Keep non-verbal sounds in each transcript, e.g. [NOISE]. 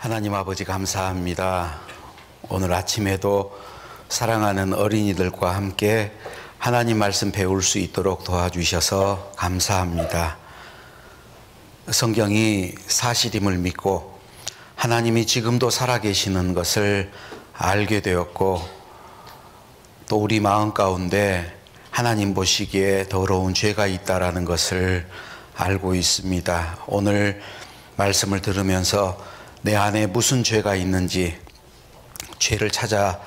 하나님 아버지 감사합니다. 오늘 아침에도 사랑하는 어린이들과 함께 하나님 말씀 배울 수 있도록 도와주셔서 감사합니다. 성경이 사실임을 믿고 하나님이 지금도 살아계시는 것을 알게 되었고, 또 우리 마음 가운데 하나님 보시기에 더러운 죄가 있다라는 것을 알고 있습니다. 오늘 말씀을 들으면서 내 안에 무슨 죄가 있는지 죄를 찾아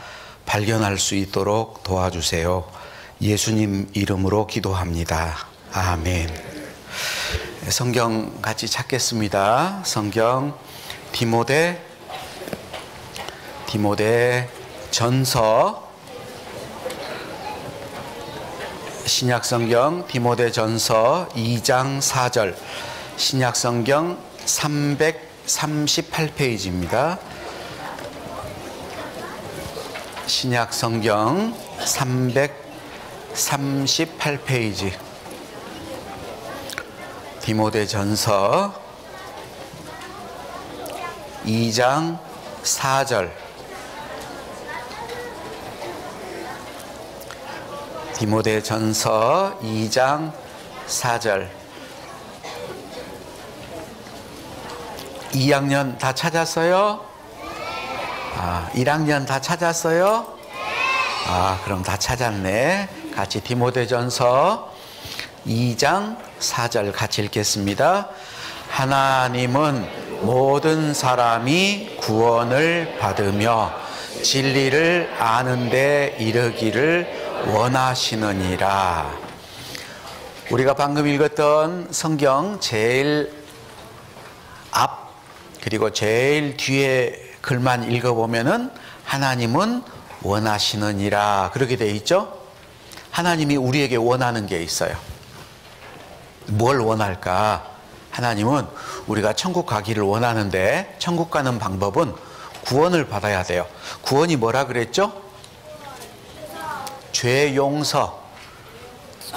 발견할 수 있도록 도와주세요. 예수님 이름으로 기도합니다. 아멘. 성경 같이 찾겠습니다. 성경 디모데전서, 신약성경 디모데전서 2장 4절, 신약성경 338페이지입니다. 신약성경 338페이지, 디모데전서 2장 4절. 디모데전서 2장 4절. 2학년 다 찾았어요? 아, 1학년 다 찾았어요? 아, 그럼 다 찾았네. 같이 디모데전서 2장 4절 같이 읽겠습니다. 하나님은 모든 사람이 구원을 받으며 진리를 아는 데 이르기를 원하시느니라. 우리가 방금 읽었던 성경 제일 앞 그리고 제일 뒤에 글만 읽어보면은 하나님은 원하시느니라 그렇게 되어 있죠. 하나님이 우리에게 원하는 게 있어요. 뭘 원할까? 하나님은 우리가 천국 가기를 원하는데, 천국 가는 방법은 구원을 받아야 돼요. 구원이 뭐라 그랬죠? 죄 용서.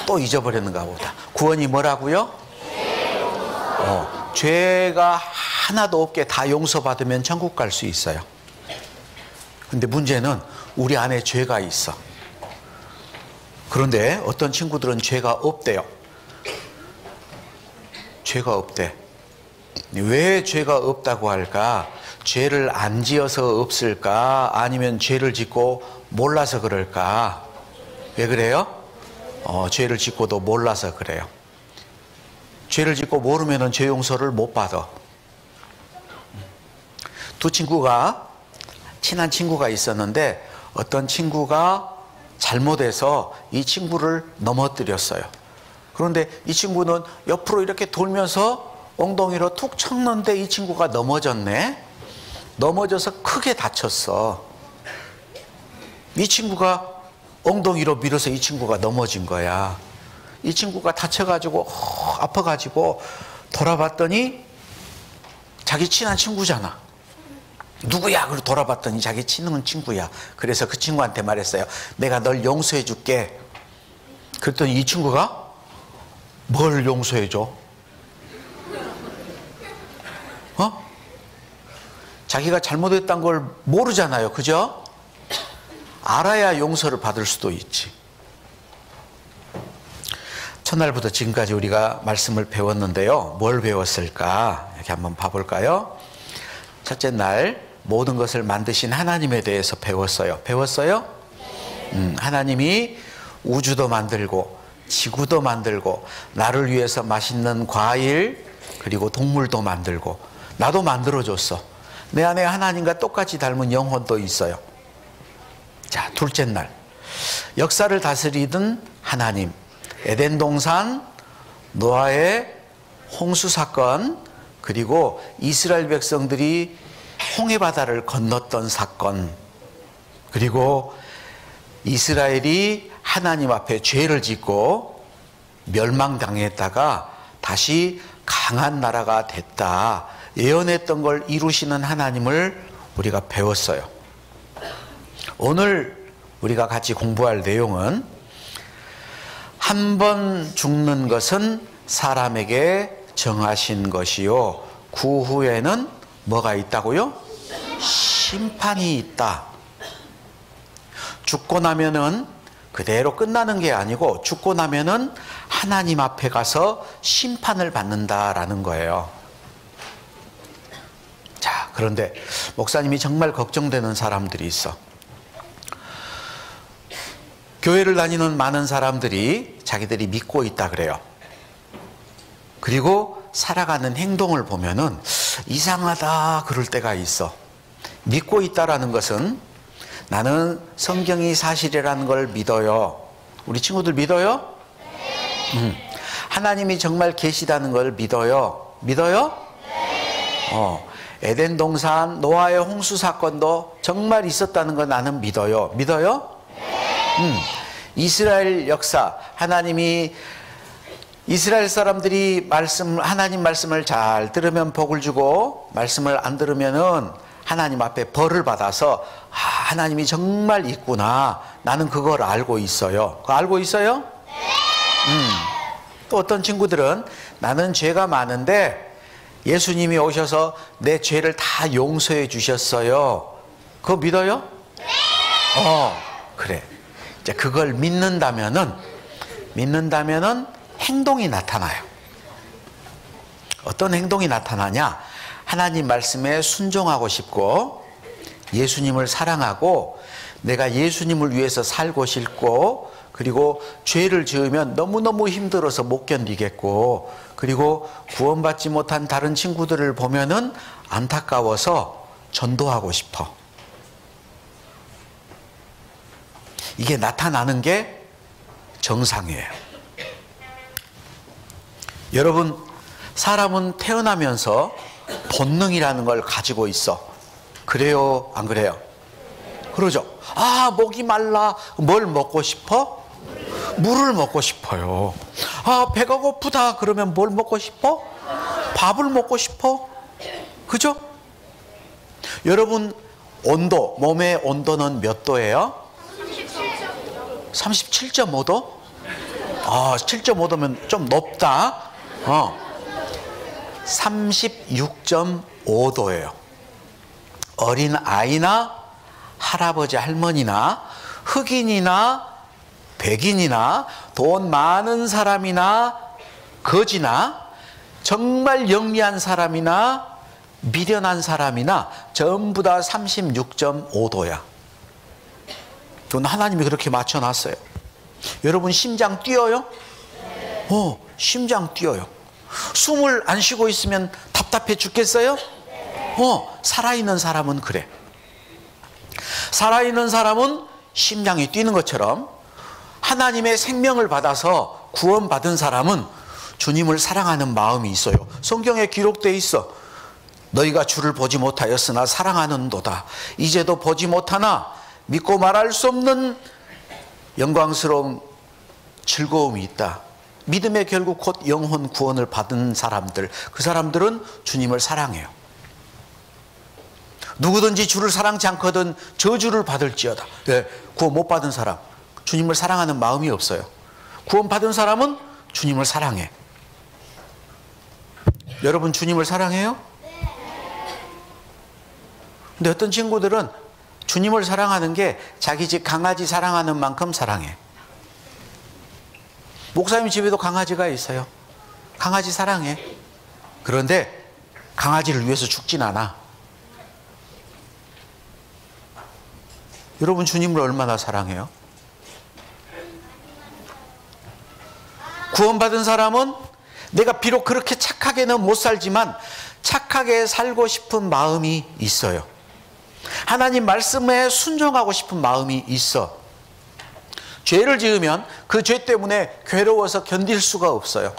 또 잊어버렸는가 보다. 구원이 뭐라고요? 죄가 하나도 없게 다 용서받으면 천국 갈 수 있어요. 근데 문제는 우리 안에 죄가 있어. 그런데 어떤 친구들은 죄가 없대요. 죄가 없대. 왜 죄가 없다고 할까? 죄를 안 지어서 없을까? 아니면 죄를 짓고 몰라서 그럴까? 왜 그래요? 죄를 짓고도 몰라서 그래요. 죄를 짓고 모르면 죄 용서를 못 받아. 두 친구가, 친한 친구가 있었는데 어떤 친구가 잘못해서 이 친구를 넘어뜨렸어요. 그런데 이 친구는 옆으로 이렇게 돌면서 엉덩이로 툭 쳤는데 이 친구가 넘어졌네. 넘어져서 크게 다쳤어. 이 친구가 엉덩이로 밀어서 이 친구가 넘어진 거야. 이 친구가 다쳐가지고 아파가지고 돌아봤더니 자기 친한 친구잖아. 누구야? 그러고 돌아봤더니 자기 친한 친구야. 그래서 그 친구한테 말했어요. 내가 널 용서해 줄게. 그랬더니 이 친구가 뭘 용서해 줘? 자기가 잘못했다는 걸 모르잖아요. 그죠? 알아야 용서를 받을 수도 있지. 첫날부터 지금까지 우리가 말씀을 배웠는데요. 뭘 배웠을까? 이렇게 한번 봐볼까요? 첫째 날, 모든 것을 만드신 하나님에 대해서 배웠어요. 배웠어요? 하나님이 우주도 만들고 지구도 만들고 나를 위해서 맛있는 과일 그리고 동물도 만들고 나도 만들어줬어. 내 안에 하나님과 똑같이 닮은 영혼도 있어요. 자, 둘째 날, 역사를 다스리던 하나님, 에덴 동산, 노아의 홍수 사건, 그리고 이스라엘 백성들이 홍해 바다를 건넜던 사건, 그리고 이스라엘이 하나님 앞에 죄를 짓고 멸망당했다가 다시 강한 나라가 됐다, 예언했던 걸 이루시는 하나님을 우리가 배웠어요. 오늘 우리가 같이 공부할 내용은, 한 번 죽는 것은 사람에게 정하신 것이요, 그 후에는 뭐가 있다고요? 심판이 있다. 죽고 나면은 그대로 끝나는 게 아니고 죽고 나면은 하나님 앞에 가서 심판을 받는다라는 거예요. 자, 그런데 목사님이 정말 걱정되는 사람들이 있어. 교회를 다니는 많은 사람들이 자기들이 믿고 있다 그래요. 그리고 살아가는 행동을 보면은 이상하다 그럴 때가 있어. 믿고 있다라는 것은 나는 성경이 사실이라는 걸 믿어요. 우리 친구들 믿어요? 네. 하나님이 정말 계시다는 걸 믿어요. 믿어요? 네. 에덴 동산 노아의 홍수 사건도 정말 있었다는 걸 나는 믿어요. 믿어요? 네. 이스라엘 역사, 하나님이 이스라엘 사람들이 하나님 말씀을 잘 들으면 복을 주고 말씀을 안 들으면은 하나님 앞에 벌을 받아서 하나님이 정말 있구나. 나는 그걸 알고 있어요. 그거 알고 있어요? 또 어떤 친구들은 나는 죄가 많은데 예수님이 오셔서 내 죄를 다 용서해 주셨어요. 그거 믿어요? 그래. 이제 그걸 믿는다면은 행동이 나타나요. 어떤 행동이 나타나냐? 하나님 말씀에 순종하고 싶고 예수님을 사랑하고 내가 예수님을 위해서 살고 싶고 그리고 죄를 지으면 너무너무 힘들어서 못 견디겠고 그리고 구원받지 못한 다른 친구들을 보면은 안타까워서 전도하고 싶어. 이게 나타나는 게 정상이에요. 여러분, 사람은 태어나면서 본능이라는 걸 가지고 있어. 그래요? 안 그래요? 그러죠. 아, 목이 말라. 뭘 먹고 싶어? 물을 먹고 싶어요. 아, 배가 고프다. 그러면 뭘 먹고 싶어? 밥을 먹고 싶어. 그죠? 여러분, 온도, 몸의 온도는 몇 도예요? 37.5도? 아, 7.5도면 좀 높다. 36.5도예요. 어린아이나 할아버지 할머니나 흑인이나 백인이나 돈 많은 사람이나 거지나 정말 영리한 사람이나 미련한 사람이나 전부 다 36.5도야. 그건 하나님이 그렇게 맞춰놨어요. 여러분, 심장 뛰어요? 심장 뛰어요. 숨을 안 쉬고 있으면 답답해 죽겠어요? 살아있는 사람은 그래. 살아있는 사람은 심장이 뛰는 것처럼 하나님의 생명을 받아서 구원받은 사람은 주님을 사랑하는 마음이 있어요. 성경에 기록되어 있어. 너희가 주를 보지 못하였으나 사랑하는 도다. 이제도 보지 못하나 믿고 말할 수 없는 영광스러운 즐거움이 있다. 믿음에 결국 곧 영혼 구원을 받은 사람들, 그 사람들은 주님을 사랑해요. 누구든지 주를 사랑치 않거든 저주를 받을지어다. 네, 구원 못 받은 사람, 주님을 사랑하는 마음이 없어요. 구원 받은 사람은 주님을 사랑해. 여러분, 주님을 사랑해요? 근데 어떤 친구들은 주님을 사랑하는 게 자기 집 강아지 사랑하는 만큼 사랑해. 목사님 집에도 강아지가 있어요. 강아지 사랑해. 그런데 강아지를 위해서 죽진 않아. 여러분, 주님을 얼마나 사랑해요? 구원받은 사람은 내가 비록 그렇게 착하게는 못 살지만 착하게 살고 싶은 마음이 있어요. 하나님 말씀에 순종하고 싶은 마음이 있어. 죄를 지으면 그 죄 때문에 괴로워서 견딜 수가 없어요.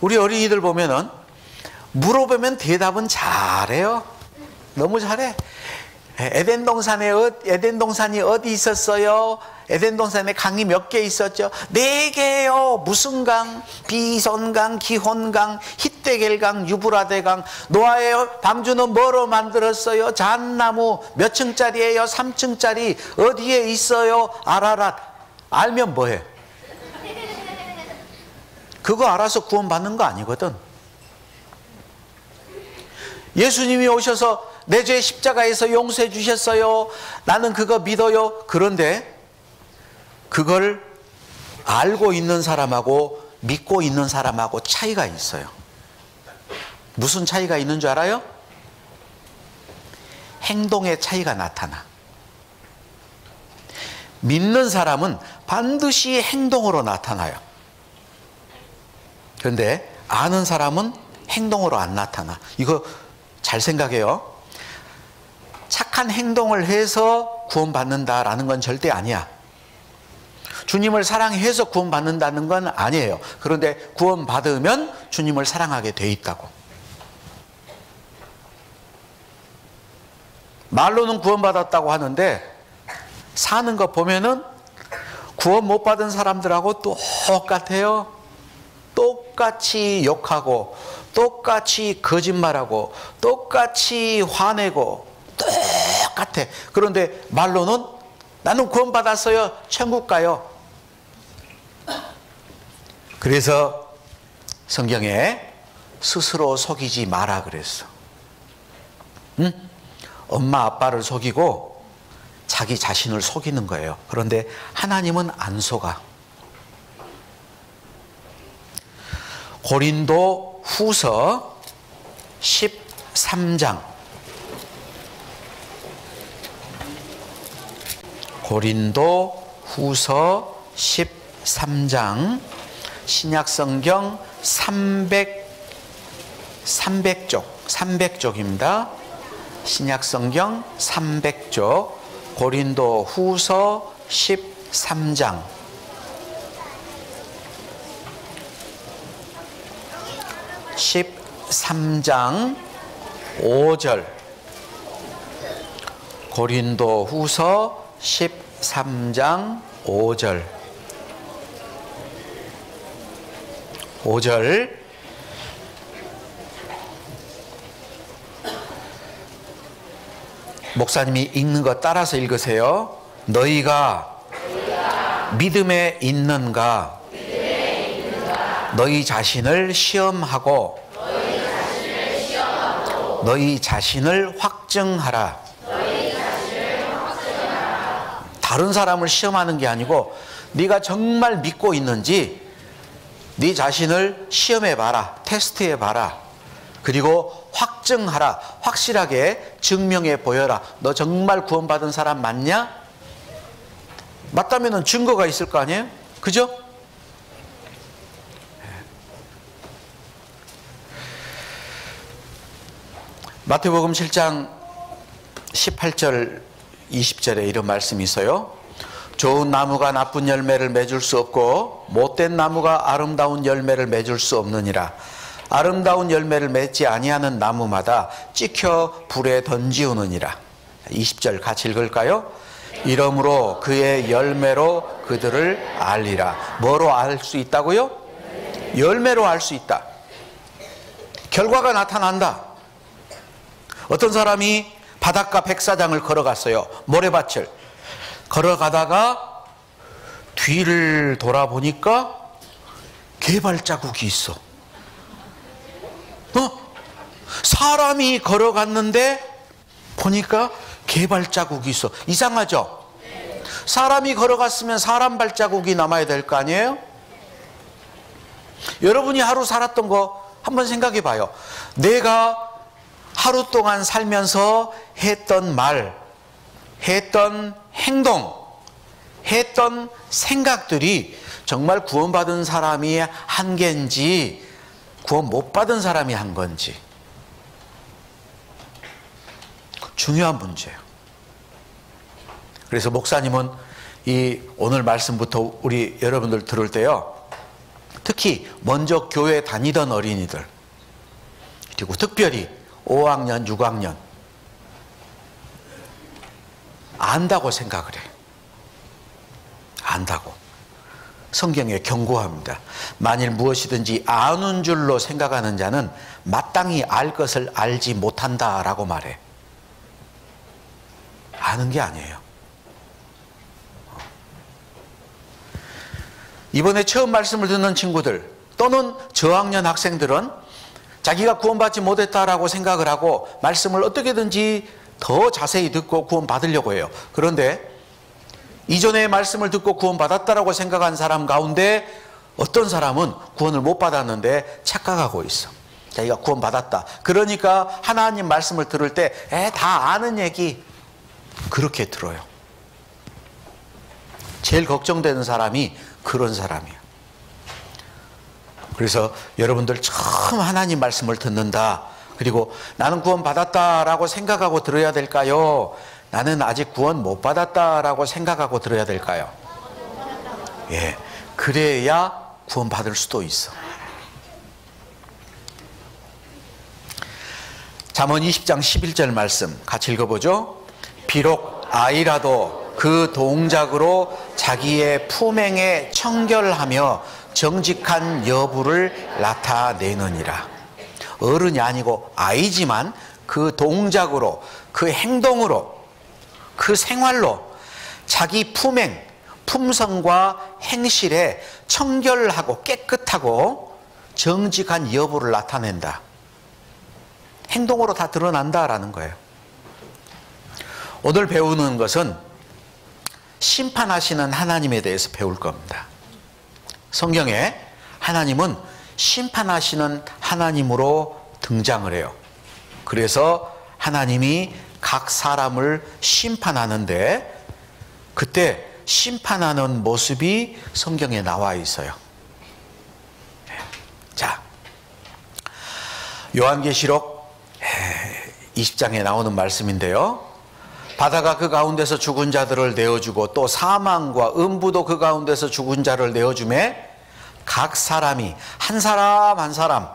우리 어린이들 보면은 물어보면 대답은 잘해요. 너무 잘해. 에덴 동산이 어디 있었어요? 에덴 동산에 강이 몇 개 있었죠? 4개요. 무슨 강? 비손강, 기혼강, 힛데겔강, 유브라데강. 노아의 방주는 뭐로 만들었어요? 잣나무. 몇 층짜리예요? 3층짜리. 어디에 있어요? 아라랏. 알면 뭐해? 그거 알아서 구원받는 거 아니거든. 예수님이 오셔서 내 죄 십자가에서 용서해 주셨어요. 나는 그거 믿어요. 그런데 그걸 알고 있는 사람하고 믿고 있는 사람하고 차이가 있어요. 무슨 차이가 있는 줄 알아요? 행동의 차이가 나타나. 믿는 사람은 반드시 행동으로 나타나요. 그런데 아는 사람은 행동으로 안 나타나. 이거 잘 생각해요. 착한 행동을 해서 구원받는다라는 건 절대 아니야. 주님을 사랑해서 구원받는다는 건 아니에요. 그런데 구원받으면 주님을 사랑하게 돼 있다고. 말로는 구원받았다고 하는데 사는 거 보면은 구원 못 받은 사람들하고 똑같아요. 똑같이 욕하고 똑같이 거짓말하고 똑같이 화내고 똑같아. 그런데 말로는 나는 구원 받았어요. 천국 가요. 그래서 성경에 스스로 속이지 마라 그랬어. 응? 엄마 아빠를 속이고 자기 자신을 속이는 거예요. 그런데 하나님은 안 속아. 고린도 후서 13장. 고린도 후서 13장. 신약성경 300쪽입니다. 신약성경 300쪽. 고린도 후서 13장. 고린도 후서 13장 5절. 5절. 목사님이 읽는 거 따라서 읽으세요. 너희가 믿음에 있는가? 너희 자신을 시험하고 너희 자신을 확증하라. 다른 사람을 시험하는 게 아니고 네가 정말 믿고 있는지 네 자신을 시험해봐라. 테스트해봐라. 그리고 확증하라. 확실하게 증명해 보여라. 너 정말 구원받은 사람 맞냐? 맞다면 증거가 있을 거 아니에요? 그죠? 마태복음 7장 18절 20절에 이런 말씀이 있어요. 좋은 나무가 나쁜 열매를 맺을 수 없고 못된 나무가 아름다운 열매를 맺을 수 없느니라. 아름다운 열매를 맺지 아니하는 나무마다 찍혀 불에 던지우느니라. 20절 같이 읽을까요? 이러므로 그의 열매로 그들을 알리라. 뭐로 알 수 있다고요? 열매로 알 수 있다. 결과가 나타난다. 어떤 사람이 바닷가 백사장을 걸어갔어요. 모래밭을 걸어가다가 뒤를 돌아보니까 개발자국이 있어. 사람이 걸어갔는데 보니까 개발자국이 있어. 이상하죠? 사람이 걸어갔으면 사람 발자국이 남아야 될 거 아니에요? 여러분이 하루 살았던 거 한번 생각해 봐요. 내가 하루 동안 살면서 했던 말, 했던 행동, 했던 생각들이 정말 구원받은 사람이 한 겐지 구원 못 받은 사람이 한 건지 중요한 문제예요. 그래서 목사님은 이 오늘 말씀부터 우리 여러분들 들을 때요. 특히 먼저 교회 다니던 어린이들 그리고 특별히 5학년, 6학년 안다고 생각을 해. 안다고. 성경에 경고합니다. 만일 무엇이든지 아는 줄로 생각하는 자는 마땅히 알 것을 알지 못한다라고 말해. 아는 게 아니에요. 이번에 처음 말씀을 듣는 친구들 또는 저학년 학생들은 자기가 구원받지 못했다라고 생각을 하고 말씀을 어떻게든지 더 자세히 듣고 구원받으려고 해요. 그런데 이전에 말씀을 듣고 구원받았다라고 생각한 사람 가운데 어떤 사람은 구원을 못 받았는데 착각하고 있어. 자기가 구원받았다. 그러니까 하나님 말씀을 들을 때 다 아는 얘기 그렇게 들어요. 제일 걱정되는 사람이 그런 사람이에요. 그래서 여러분들 처음 하나님 말씀을 듣는다. 그리고 나는 구원받았다라고 생각하고 들어야 될까요? 나는 아직 구원 못 받았다라고 생각하고 들어야 될까요? 예, 그래야 구원받을 수도 있어. 잠언 20장 11절 말씀 같이 읽어보죠. 비록 아이라도 그 동작으로 자기의 품행에 청결하며 정직한 여부를 나타내느니라. 어른이 아니고 아이지만 그 동작으로, 그 행동으로, 그 생활로 자기 품행, 품성과 행실에 청결하고 깨끗하고 정직한 여부를 나타낸다. 행동으로 다 드러난다라는 거예요. 오늘 배우는 것은 심판하시는 하나님에 대해서 배울 겁니다. 성경에 하나님은 심판하시는 하나님으로 등장을 해요. 그래서 하나님이 각 사람을 심판하는데 그때 심판하는 모습이 성경에 나와 있어요. 자, 요한계시록 20장에 나오는 말씀인데요. 바다가 그 가운데서 죽은 자들을 내어주고 또 사망과 음부도 그 가운데서 죽은 자를 내어주매 각 사람이 한 사람 한 사람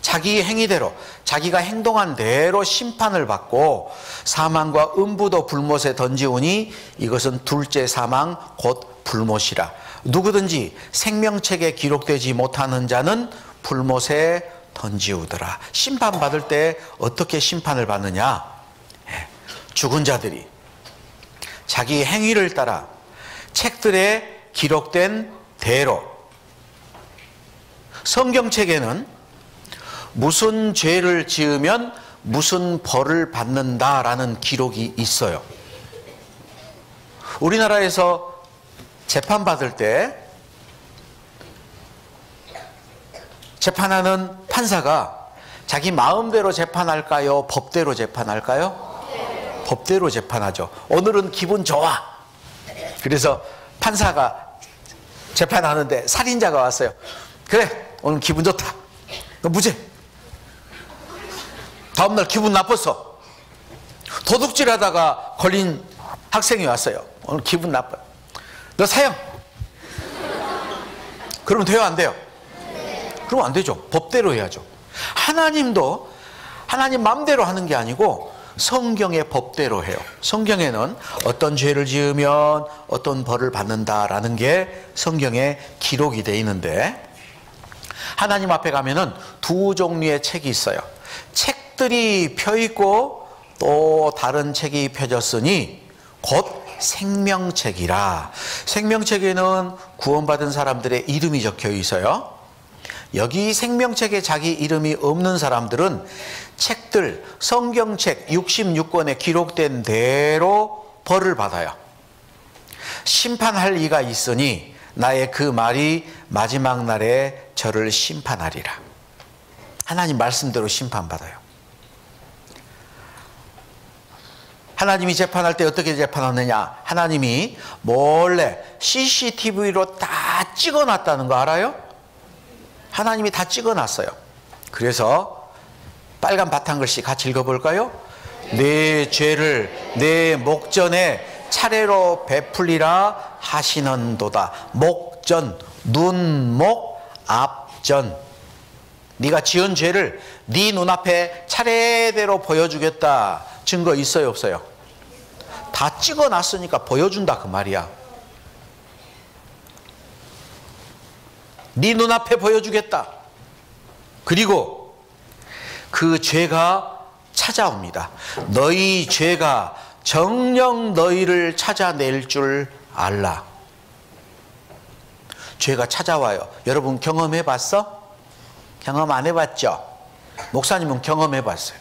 자기 행위대로 자기가 행동한 대로 심판을 받고 사망과 음부도 불못에 던지우니 이것은 둘째 사망 곧 불못이라. 누구든지 생명책에 기록되지 못하는 자는 불못에 던지우더라. 심판받을 때 어떻게 심판을 받느냐? 죽은 자들이 자기 행위를 따라 책들에 기록된 대로, 성경책에는 무슨 죄를 지으면 무슨 벌을 받는다라는 기록이 있어요. 우리나라에서 재판받을 때 재판하는 판사가 자기 마음대로 재판할까요? 법대로 재판할까요? 네. 법대로 재판하죠. 오늘은 기분 좋아. 그래서 판사가 재판하는데 살인자가 왔어요. 그래, 오늘 기분 좋다. 너 무죄. 다음날 기분 나빴어. 도둑질하다가 걸린 학생이 왔어요. 오늘 기분 나빠. 너 사형. 그러면 돼요, 안 돼요? 그럼 안 되죠. 법대로 해야죠. 하나님도 하나님 마음대로 하는 게 아니고 성경의 법대로 해요. 성경에는 어떤 죄를 지으면 어떤 벌을 받는다라는 게 성경에 기록이 돼 있는데 하나님 앞에 가면은 두 종류의 책이 있어요. 책들이 펴있고 또 다른 책이 펴졌으니 곧 생명책이라. 생명책에는 구원받은 사람들의 이름이 적혀 있어요. 여기 생명책에 자기 이름이 없는 사람들은 책들, 성경책 66권에 기록된 대로 벌을 받아요. 심판할 이가 있으니 나의 그 말이 마지막 날에 저를 심판하리라. 하나님 말씀대로 심판받아요. 하나님이 재판할 때 어떻게 재판하느냐? 하나님이 몰래 CCTV로 다 찍어놨다는 거 알아요? 하나님이 다 찍어놨어요. 그래서 빨간 바탕글씨 같이 읽어볼까요? 내 죄를 내 목전에 차례로 베풀리라 하시는도다. 목전, 눈목, 앞전. 네가 지은 죄를 네 눈앞에 차례대로 보여주겠다. 증거 있어요, 없어요? 다 찍어놨으니까 보여준다 그 말이야. 네 눈앞에 보여주겠다. 그리고 그 죄가 찾아옵니다. 너희 죄가 정녕 너희를 찾아낼 줄 알라. 죄가 찾아와요. 여러분 경험해봤어? 경험 안 해봤죠? 목사님은 경험해 봤어요.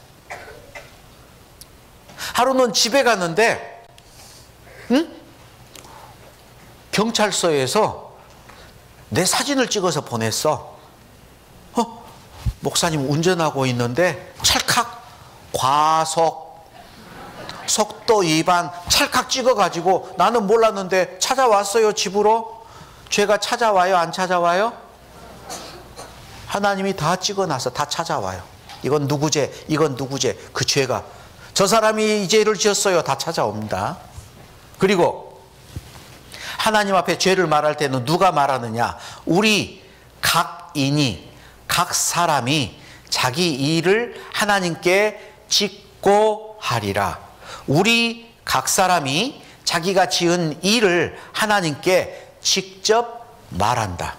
하루는 집에 갔는데 경찰서에서 내 사진을 찍어서 보냈어. 목사님 운전하고 있는데 찰칵 과속 속도 위반 찰칵 찍어가지고 나는 몰랐는데 찾아왔어요. 집으로. 죄가 찾아와요, 안 찾아와요? 하나님이 다 찍어놨어. 다 찾아와요. 이건 누구 죄, 이건 누구 죄. 그 죄가 저 사람이 이 죄를 지었어요. 다 찾아옵니다. 그리고 하나님 앞에 죄를 말할 때는 누가 말하느냐? 우리 각인이, 각 사람이 자기 일을 하나님께 짓고 하리라. 우리 각 사람이 자기가 지은 일을 하나님께 직접 말한다.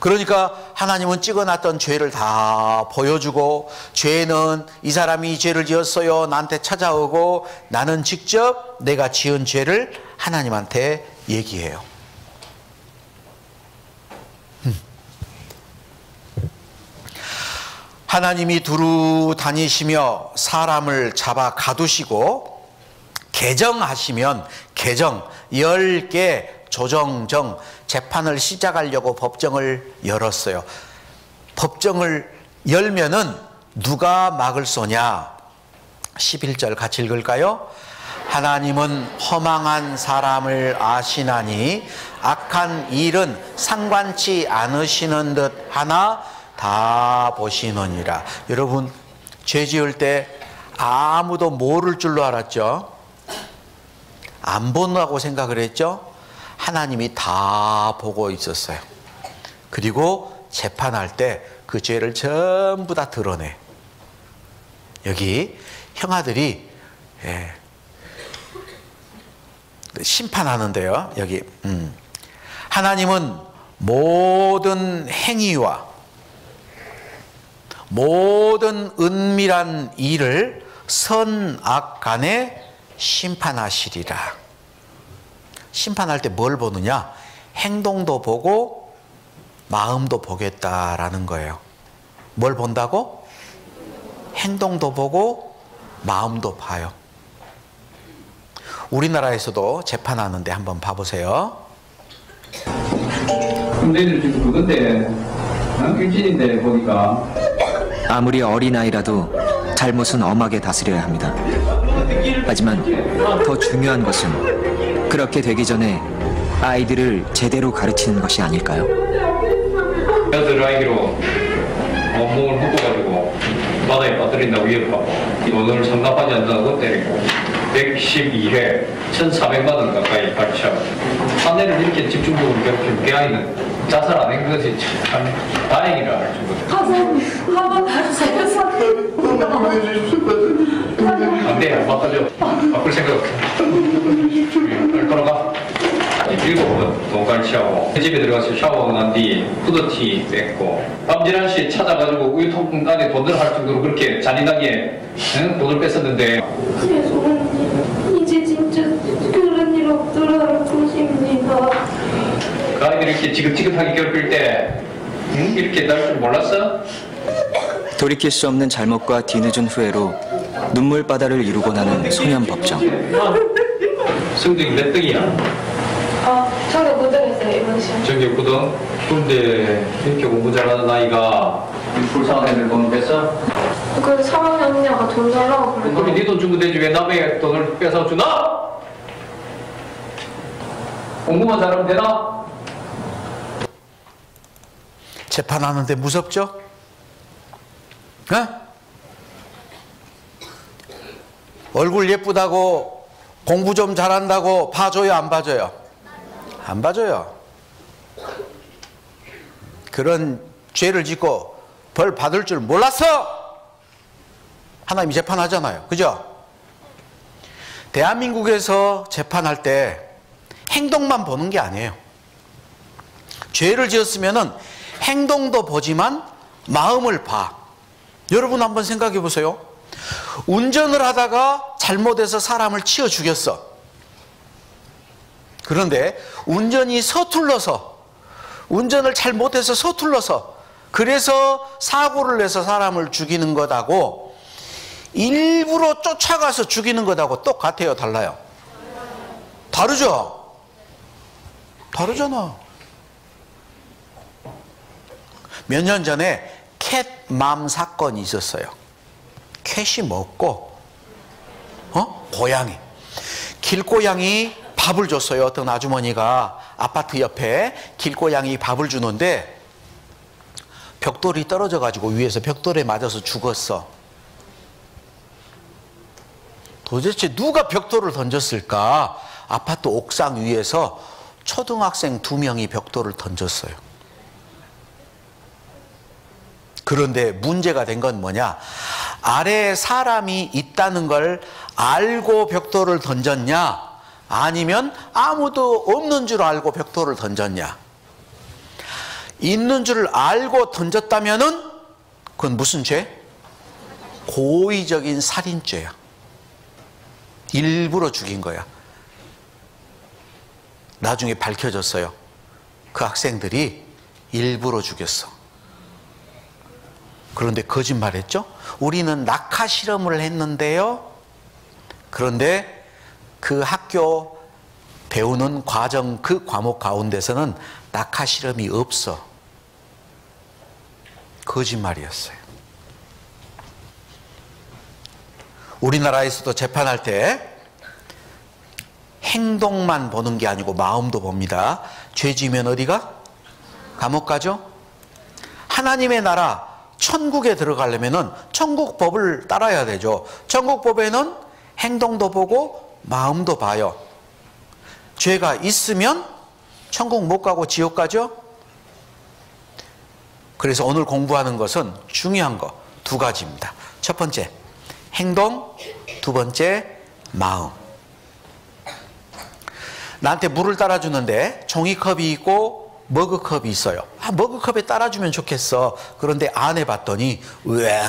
그러니까 하나님은 찍어놨던 죄를 다 보여주고, 죄는 이 사람이 이 죄를 지었어요. 나한테 찾아오고, 나는 직접 내가 지은 죄를 하나님한테 얘기해요. 하나님이 두루 다니시며 사람을 잡아 가두시고 개정하시면, 개정 10개 조정정, 재판을 시작하려고 법정을 열었어요. 법정을 열면은 누가 막을 쏘냐? 11절 같이 읽을까요? 하나님은 허망한 사람을 아시나니 악한 일은 상관치 않으시는 듯 하나 다 보시느니라. 여러분, 죄 지을 때 아무도 모를 줄로 알았죠? 안 본다고 생각을 했죠? 하나님이 다 보고 있었어요. 그리고 재판할 때 그 죄를 전부 다 드러내. 여기 형아들이 심판하는데요. 여기 하나님은 모든 행위와 모든 은밀한 일을 선악 간에 심판하시리라. 심판할 때 뭘 보느냐? 행동도 보고 마음도 보겠다라는 거예요. 뭘 본다고? 행동도 보고 마음도 봐요. 우리나라에서도 재판하는데 한번 봐보세요. 군대를 지금 누군데? 난 일진인데 보니까. 아무리 어린아이라도 잘못은 엄하게 다스려야 합니다. 하지만 더 중요한 것은 그렇게 되기 전에 아이들을 제대로 가르치는 것이 아닐까요? 아이들을 아이기로 몸을 묶어가지고 바다에 빠뜨린다고 위협하고 오늘 상담받지 않는다고 때리고 112회 1,400만 원 가까이 발치하고 사내를 이렇게 집중적으로 괴롭히는 게 아이는 자살 안 한 것이 참 다행이라 할 정도로. 가서 한번 다시 안 돼요. 막 하죠. 바꿀 생각 없어요. 걸어가. 일곱 번 동갈치하고 집에 들어가서 샤워하고 난 뒤 후드티 뺐고 밤지란 씨 찾아가지고 우유통풍 안에 돈을 할 정도로 그렇게 잔인하게 돈을 뺐었는데. 죄송합니다. 이제 진짜 그런 일 없도록 할 것입니다. 그 아이들이 이렇게 지긋지긋하게 괴롭힐 때 이렇게 날 줄 몰랐어? 돌이킬 수 없는 잘못과 뒤늦은 후회로 눈물바다를 이루고 나는 소년법정. 성적이 몇 등이야? 전교 9등이세요. 이번 시험 전교 9등? 그런데 이렇게 공부 잘하는 아이가 불쌍한 애들 돈을 뺐어? 그 3학년 언니가 돈 달라고 그래. 그럼 네 돈 주면 되지 왜 남의 돈을 뺏어 주나? 공부만 잘하면 되나? 재판하는데 무섭죠? 네? 얼굴 예쁘다고 공부 좀 잘한다고 봐줘요, 안 봐줘요? 안 봐줘요. 그런 죄를 짓고 벌 받을 줄 몰랐어! 하나님이 재판하잖아요. 그죠? 대한민국에서 재판할 때 행동만 보는 게 아니에요. 죄를 지었으면은 행동도 보지만 마음을 봐. 여러분 한번 생각해 보세요. 운전을 하다가 잘못해서 사람을 치어 죽였어. 그런데 운전이 서툴러서, 운전을 잘못해서 서툴러서 그래서 사고를 내서 사람을 죽이는 것하고 일부러 쫓아가서 죽이는 것하고 똑같아요, 달라요? 다르죠? 다르잖아. 몇 년 전에 캣맘 사건이 있었어요. 캣이 먹고, 고양이. 길고양이 밥을 줬어요. 어떤 아주머니가 아파트 옆에 길고양이 밥을 주는데 벽돌이 떨어져가지고 위에서 벽돌에 맞아서 죽었어. 도대체 누가 벽돌을 던졌을까? 아파트 옥상 위에서 초등학생 2명이 벽돌을 던졌어요. 그런데 문제가 된 건 뭐냐? 아래에 사람이 있다는 걸 알고 벽돌을 던졌냐? 아니면 아무도 없는 줄 알고 벽돌을 던졌냐? 있는 줄 알고 던졌다면은 그건 무슨 죄? 고의적인 살인죄야. 일부러 죽인 거야. 나중에 밝혀졌어요. 그 학생들이 일부러 죽였어. 그런데 거짓말했죠? 우리는 낙하 실험을 했는데요. 그런데 그 학교 배우는 과정, 그 과목 가운데서는 낙하 실험이 없어. 거짓말이었어요. 우리나라에서도 재판할 때 행동만 보는 게 아니고 마음도 봅니다. 죄 지으면 어디가? 감옥 가죠? 하나님의 나라, 천국에 들어가려면 천국 법을 따라야 되죠. 천국 법에는 행동도 보고 마음도 봐요. 죄가 있으면 천국 못 가고 지옥 가죠? 그래서 오늘 공부하는 것은 중요한 거 두 가지입니다. 첫 번째, 행동. 두 번째, 마음. 나한테 물을 따라주는데 종이컵이 있고 머그컵이 있어요. 아, 머그컵에 따라주면 좋겠어. 그런데 안 해봤더니 왜?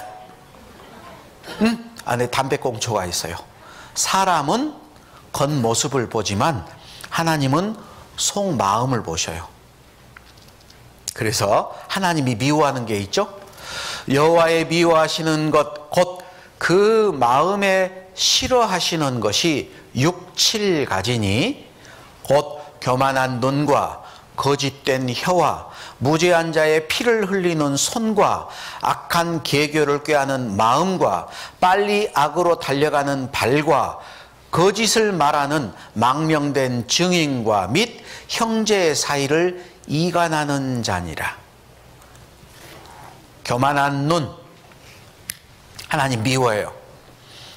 안에 담배꽁초가 있어요. 사람은 겉모습을 보지만 하나님은 속마음을 보셔요. 그래서 하나님이 미워하는 게 있죠. 여호와의 미워하시는 것 곧 그 마음에 싫어하시는 것이 6, 7가지니 곧 교만한 눈과 거짓된 혀와 무죄한 자의 피를 흘리는 손과 악한 계교를 꾀하는 마음과 빨리 악으로 달려가는 발과 거짓을 말하는 망명된 증인과 및 형제의 사이를 이간하는 자니라. 교만한 눈, 하나님 미워해요.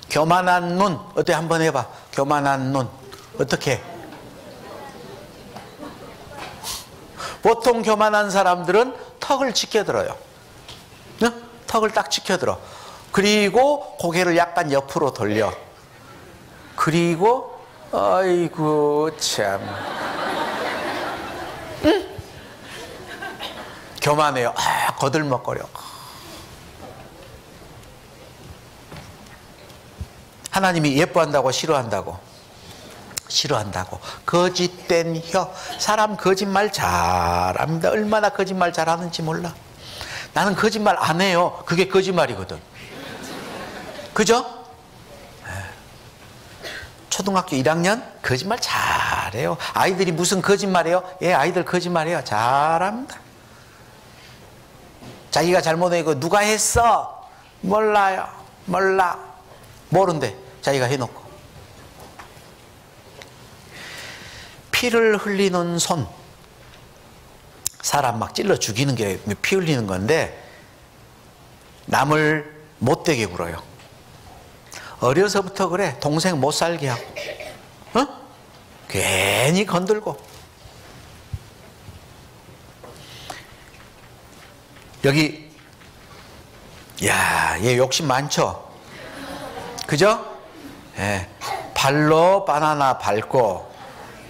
교만한 눈, 어때? 한번 해봐. 교만한 눈, 어떻게 해? 보통 교만한 사람들은 턱을 치켜들어요. 네? 턱을 딱 치켜들어. 그리고 고개를 약간 옆으로 돌려. 그리고 아이고 참. 응? 교만해요. 아, 거들먹거려. 하나님이 예뻐한다고 싫어한다고? 싫어한다고. 거짓된 혀. 사람 거짓말 잘합니다. 얼마나 거짓말 잘하는지 몰라. 나는 거짓말 안 해요. 그게 거짓말이거든. 그죠? 초등학교 1학년 거짓말 잘해요. 아이들이 무슨 거짓말해요? 예, 아이들 거짓말해요. 잘합니다. 자기가 잘못해요. 누가 했어? 몰라요. 몰라. 모른데 자기가 해놓고. 피를 흘리는 손. 사람 막 찔러 죽이는 게 피 흘리는 건데 남을 못되게 굴어요. 어려서부터 그래. 동생 못 살게 하고. 어? 괜히 건들고. 여기 야, 얘 욕심 많죠? 그죠? 예. 발로 바나나 밟고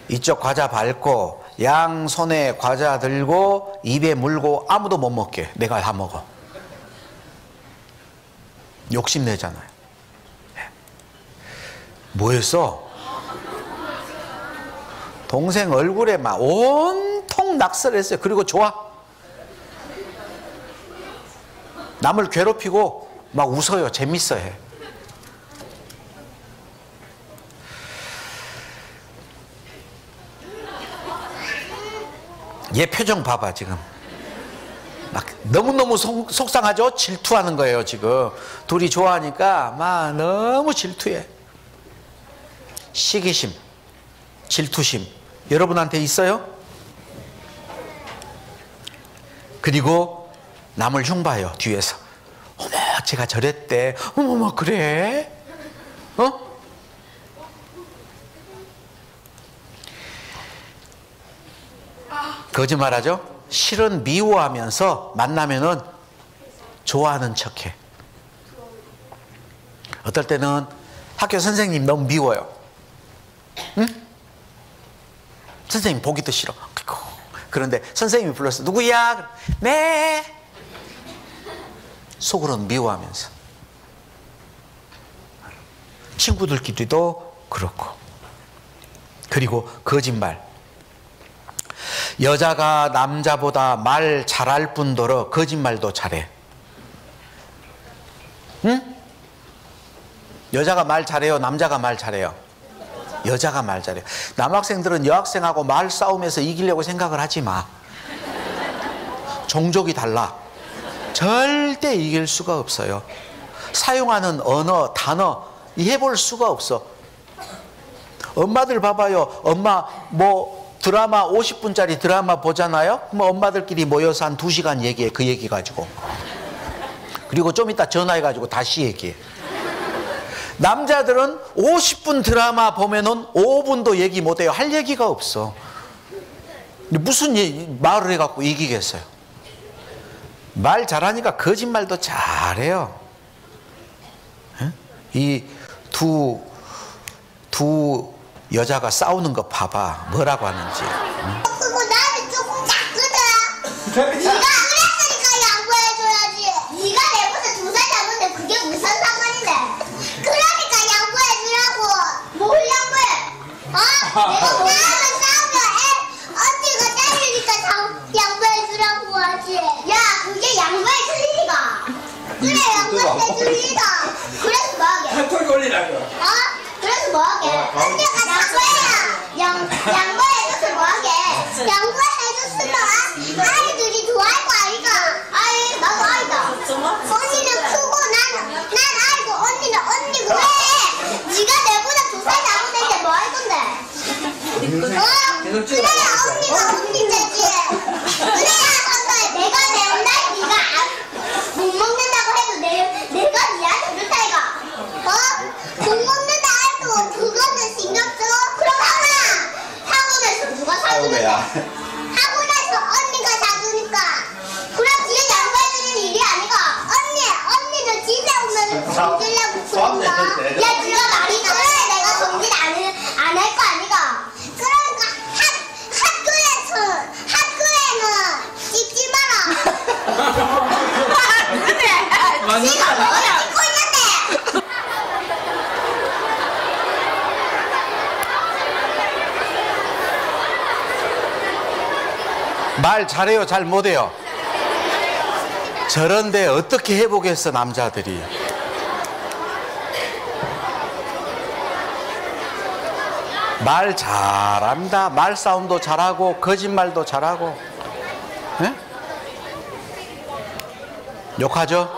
이쪽 과자 밟고 양손에 과자 들고 입에 물고 아무도 못 먹게 내가 다 먹어. 욕심내잖아요. 뭐였어? 동생 얼굴에 막 온통 낙서를 했어요. 그리고 좋아. 남을 괴롭히고 막 웃어요. 재밌어해. 얘 표정 봐봐 지금. 막 너무너무 속상하죠? 질투하는 거예요 지금. 둘이 좋아하니까 막 너무 질투해. 시기심, 질투심 여러분한테 있어요? 그리고 남을 흉봐요 뒤에서. 어머 제가 저랬대. 어머머 그래? 어? 거짓말하죠? 실은 미워하면서 만나면은 좋아하는 척해. 어떨 때는 학교 선생님 너무 미워요. 응? 선생님 보기도 싫어. 그런데 선생님이 불렀어. 누구야? 네. 속으로는 미워하면서. 친구들끼리도 그렇고. 그리고 거짓말. 여자가 남자보다 말 잘할 뿐더러 거짓말도 잘해. 응? 여자가 말 잘해요? 남자가 말 잘해요? 여자가 말 잘해요. 남학생들은 여학생하고 말 싸움에서 이기려고 생각을 하지 마. 종족이 달라. 절대 이길 수가 없어요. 사용하는 언어, 단어 해볼 수가 없어. 엄마들 봐봐요. 엄마 뭐 드라마 50분짜리 드라마 보잖아요. 뭐 엄마들끼리 모여서 한 2시간 얘기해. 그 얘기 가지고. 그리고 좀 이따 전화해 가지고 다시 얘기해. 남자들은 50분 드라마 보면은 5분도 얘기 못해요. 할 얘기가 없어. 무슨 얘기, 말을 해갖고 이기겠어요. 말 잘하니까 거짓말도 잘해요. 이 두 여자가 싸우는 거 봐봐. 뭐라고 하는지. 응? 그거 나는 조금 작거든. 네가 그랬으니까 양보해줘야지. 네가 내보다 2살 작은데 그게 무슨 상관인데. 그러니까 양보해주라고. 뭘 양보해? 어? 내가 나랑 싸우면 언니가 때리니까 양보해주라고 하지. 야 그게 양보해줄 리가. 그래 양보해줄 리가. 그래서 뭐하게? 탈털 걸리라고. 어? 그래서 뭐하게? 언니가 양보해줬으면 뭐하게? 양보해줬으면 아이들이 좋아할 거 아이가. 아이 나도 아이다. 언니는 크고 난 아이고 언니는 언니고 해. 네가 내보다 2살 작은데 뭐 할 건데? 어? 그래야 언니가 언니 되지. 그래야 상관해. 내가 내 날 네가 못 먹는다고 해도 내가 니한테 줄 테니까. 어? 못 먹는다 해도 그거는 신경 써. 하고 나서 언니가 작으니까 그럼 뒤에 양보해주는 일이 아니고 언니는 진짜 오면 정질려고 그러니까 야 네가 말이 나와야 내가 정질 안 할 거 아니가. 그러니까 학교에는 찍지 마라. 그래 지가 뭐야 찍고 있는데. 말 잘해요? 잘 못해요? 저런데 어떻게 해보겠어 남자들이. 말 잘한다. 말싸움도 잘하고 거짓말도 잘하고. 네? 욕하죠?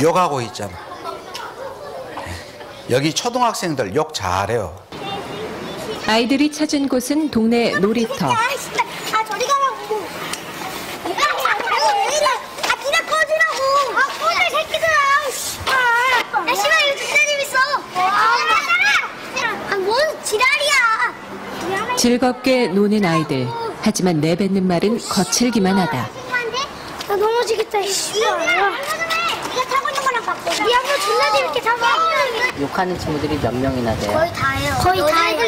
욕하고 있잖아. 여기 초등학생들 욕 잘해요. 아이들이 찾은 곳은 동네 놀이터. 아, 저리 가라고. 아, 니가 꺼지라고. 아, 꺼져, 새끼들아. 나 씨발, 이거 진짜 재밌어. 아, 뭔 지랄이야. 즐겁게 노는 아이들. 하지만 내뱉는 말은 거칠기만 하다. 나 넘어지겠다, 씨발. 욕하는 친구들이 몇 명이나 돼요? 거의 다예요. 거의 다예요.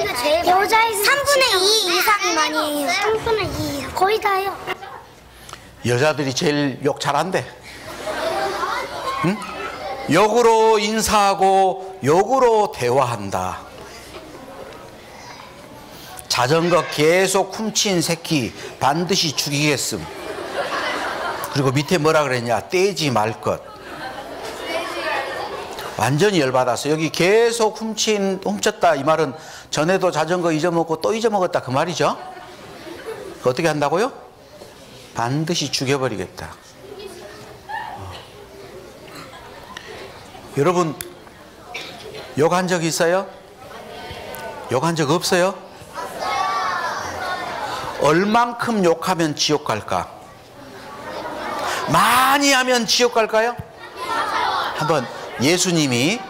여자의 3분의 2 이상 많이 해요. 3분의 2 이상. 거의 다예요. 여자들이 제일 욕 잘한대. 응? 욕으로 인사하고 욕으로 대화한다. 자전거 계속 훔친 새끼 반드시 죽이겠음. 그리고 밑에 뭐라 그랬냐? 떼지 말 것. 완전히 열받았어. 여기 계속 훔쳤다 이 말은 전에도 자전거 잊어먹고 또 잊어먹었다 그 말이죠. 어떻게 한다고요? 반드시 죽여버리겠다. 여러분 욕한 적 있어요? 욕한 적 없어요? 얼만큼 욕하면 지옥 갈까? 많이 하면 지옥 갈까요? 한번 예수님이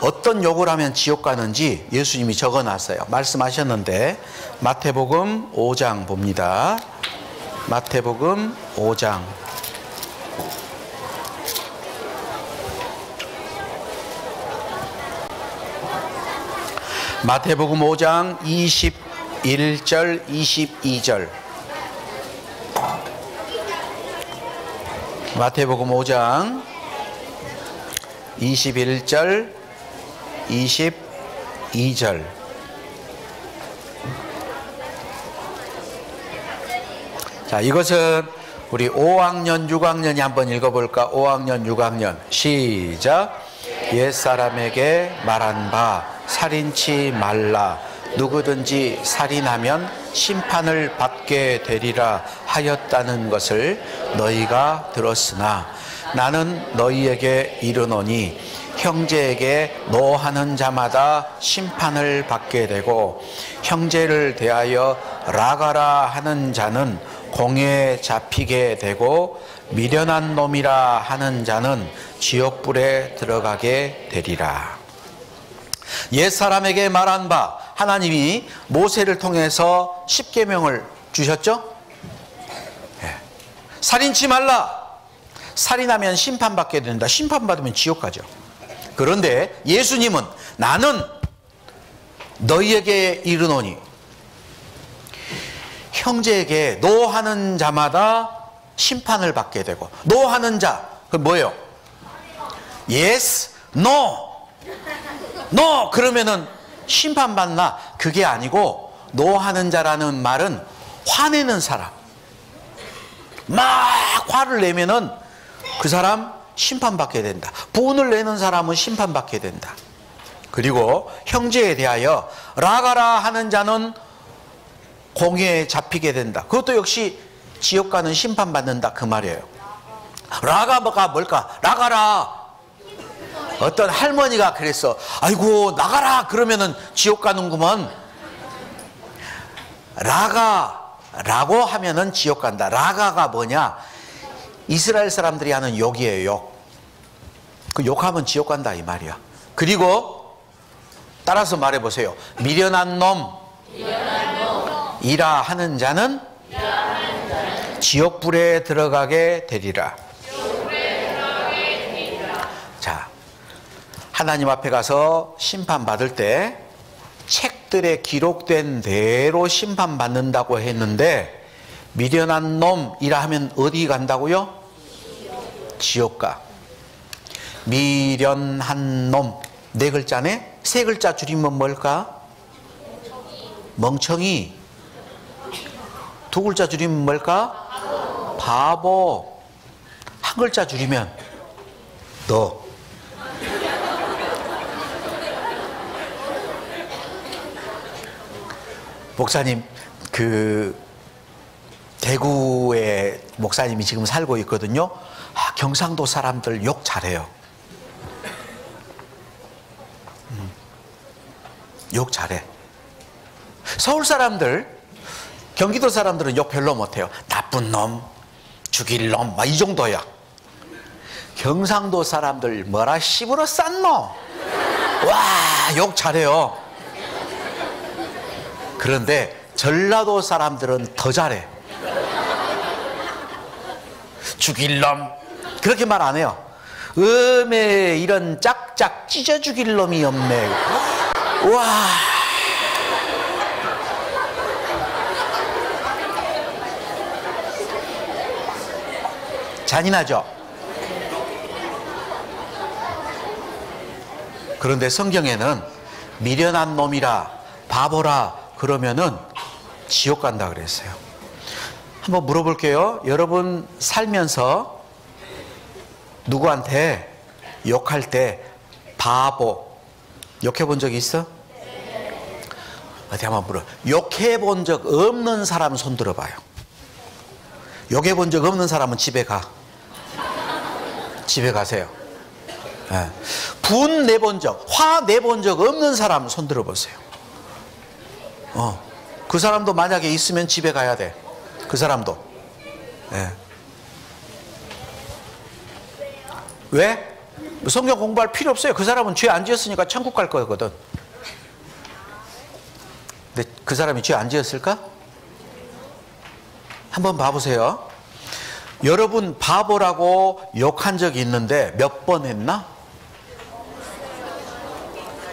어떤 욕을 하면 지옥 가는지 예수님이 적어놨어요. 말씀하셨는데 마태복음 5장 봅니다. 마태복음 5장 21절 22절 마태복음 5장 21절 22절 자, 이것은 우리 5학년 6학년이 한번 읽어볼까? 5학년 6학년 시작. 옛사람에게 말한 바 살인치 말라. 누구든지 살인하면 심판을 받게 되리라 하였다는 것을 너희가 들었으나 나는 너희에게 이르노니 형제에게 노하는 자마다 심판을 받게 되고 형제를 대하여 라가라 하는 자는 공에 잡히게 되고 미련한 놈이라 하는 자는 지옥불에 들어가게 되리라. 옛사람에게 말한 바, 하나님이 모세를 통해서 십계명을 주셨죠? 예. 살인치 말라. 살인하면 심판받게 된다. 심판받으면 지옥 가죠. 그런데 예수님은 나는 너희에게 이르노니 형제에게 노하는 자마다 심판을 받게 되고, 노하는 자, 그 뭐예요? Yes, no. No 그러면은 심판받나? 그게 아니고 노하는 자라는 말은 화내는 사람, 막 화를 내면은 그 사람 심판받게 된다. 분을 내는 사람은 심판받게 된다. 그리고 형제에 대하여 라가라 하는 자는 공에 잡히게 된다. 그것도 역시 지옥 가는 심판받는다 그 말이에요. 라가가 뭘까? 라가라. 어떤 할머니가 그랬어. 아이고 나가라 그러면은 지옥 가는구먼. 라가라고 하면은 지옥 간다. 라가가 뭐냐? 이스라엘 사람들이 하는 욕이에요. 욕. 그 욕하면 지옥 간다 이 말이야. 그리고 따라서 말해보세요. 미련한 놈이라 하는 자는 지옥불에 들어가게 되리라. 하나님 앞에 가서 심판받을 때 책들에 기록된 대로 심판받는다고 했는데 미련한 놈이라 하면 어디 간다고요? 지옥가. 미련한 놈. 네 글자네? 세 글자 줄이면 뭘까? 멍청이. 두 글자 줄이면 뭘까? 바보. 한 글자 줄이면 너. 목사님, 대구에 목사님이 지금 살고 있거든요. 아, 경상도 사람들 욕 잘해요. 욕 잘해. 서울 사람들, 경기도 사람들은 욕 별로 못해요. 나쁜 놈, 죽일 놈, 막 이 정도야. 경상도 사람들, 뭐라 씹으러 싼 놈. 와, 욕 잘해요. 그런데 전라도 사람들은 더 잘해. 죽일 놈 그렇게 말 안 해요. 음에 이런 짝짝 찢어 죽일 놈이 없네. 와. 잔인하죠? 그런데 성경에는 미련한 놈이라 바보라 그러면은 지옥 간다 그랬어요. 한번 물어볼게요. 여러분 살면서 누구한테 욕할 때 바보 욕해본 적이 있어? 어디 한번 물어. 욕해본 적 없는 사람 손 들어봐요. 욕해본 적 없는 사람은 집에 가. 집에 가세요. 네. 분 내본 적, 화 내본 적 없는 사람 손 들어보세요. 그 사람도 만약에 있으면 집에 가야 돼. 그 사람도. 네. 왜? 성경 공부할 필요 없어요. 그 사람은 죄 안 지었으니까 천국 갈 거거든. 근데 그 사람이 죄 안 지었을까? 한번 봐보세요. 여러분 바보라고 욕한 적이 있는데 몇 번 했나?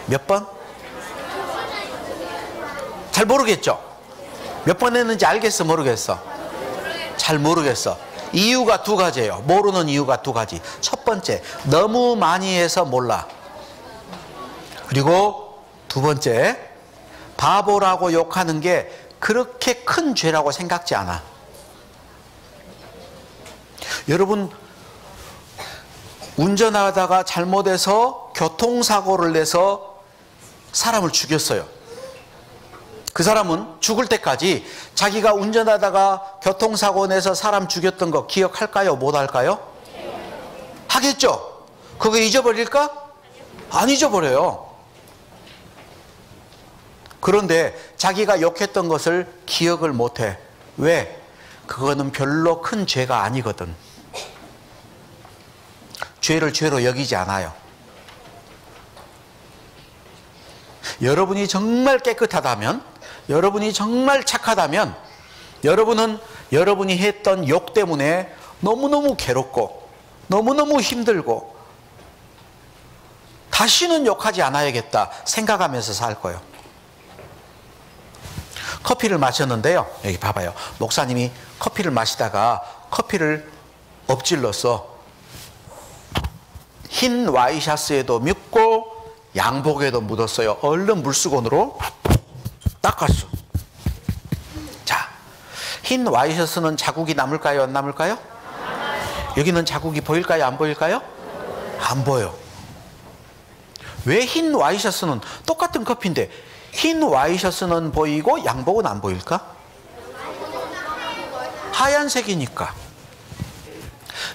몇 번? 잘 모르겠죠? 몇 번 했는지 알겠어? 모르겠어? 잘 모르겠어. 이유가 두 가지예요. 모르는 이유가 두 가지. 첫 번째, 너무 많이 해서 몰라. 그리고 두 번째, 바보라고 욕하는 게 그렇게 큰 죄라고 생각지 않아. 여러분, 운전하다가 잘못해서 교통사고를 내서 사람을 죽였어요. 그 사람은 죽을 때까지 자기가 운전하다가 교통사고 내서 사람 죽였던 거 기억할까요? 못할까요? 하겠죠? 그거 잊어버릴까? 안 잊어버려요. 그런데 자기가 욕했던 것을 기억을 못해. 왜? 그거는 별로 큰 죄가 아니거든. 죄를 죄로 여기지 않아요. 여러분이 정말 깨끗하다면, 여러분이 정말 착하다면, 여러분은 여러분이 했던 욕 때문에 너무너무 괴롭고 너무너무 힘들고 다시는 욕하지 않아야겠다 생각하면서 살 거예요. 커피를 마셨는데요. 여기 봐봐요. 목사님이 커피를 마시다가 커피를 엎질러서 흰 와이셔츠에도 묻고 양복에도 묻었어요. 얼른 물수건으로 닦았어. 자, 흰 와이셔츠는 자국이 남을까요? 안 남을까요? 여기는 자국이 보일까요? 안 보일까요? 안 보여. 왜 흰 와이셔츠는 똑같은 커피인데 흰 와이셔츠는 보이고 양복은 안 보일까? 하얀색이니까.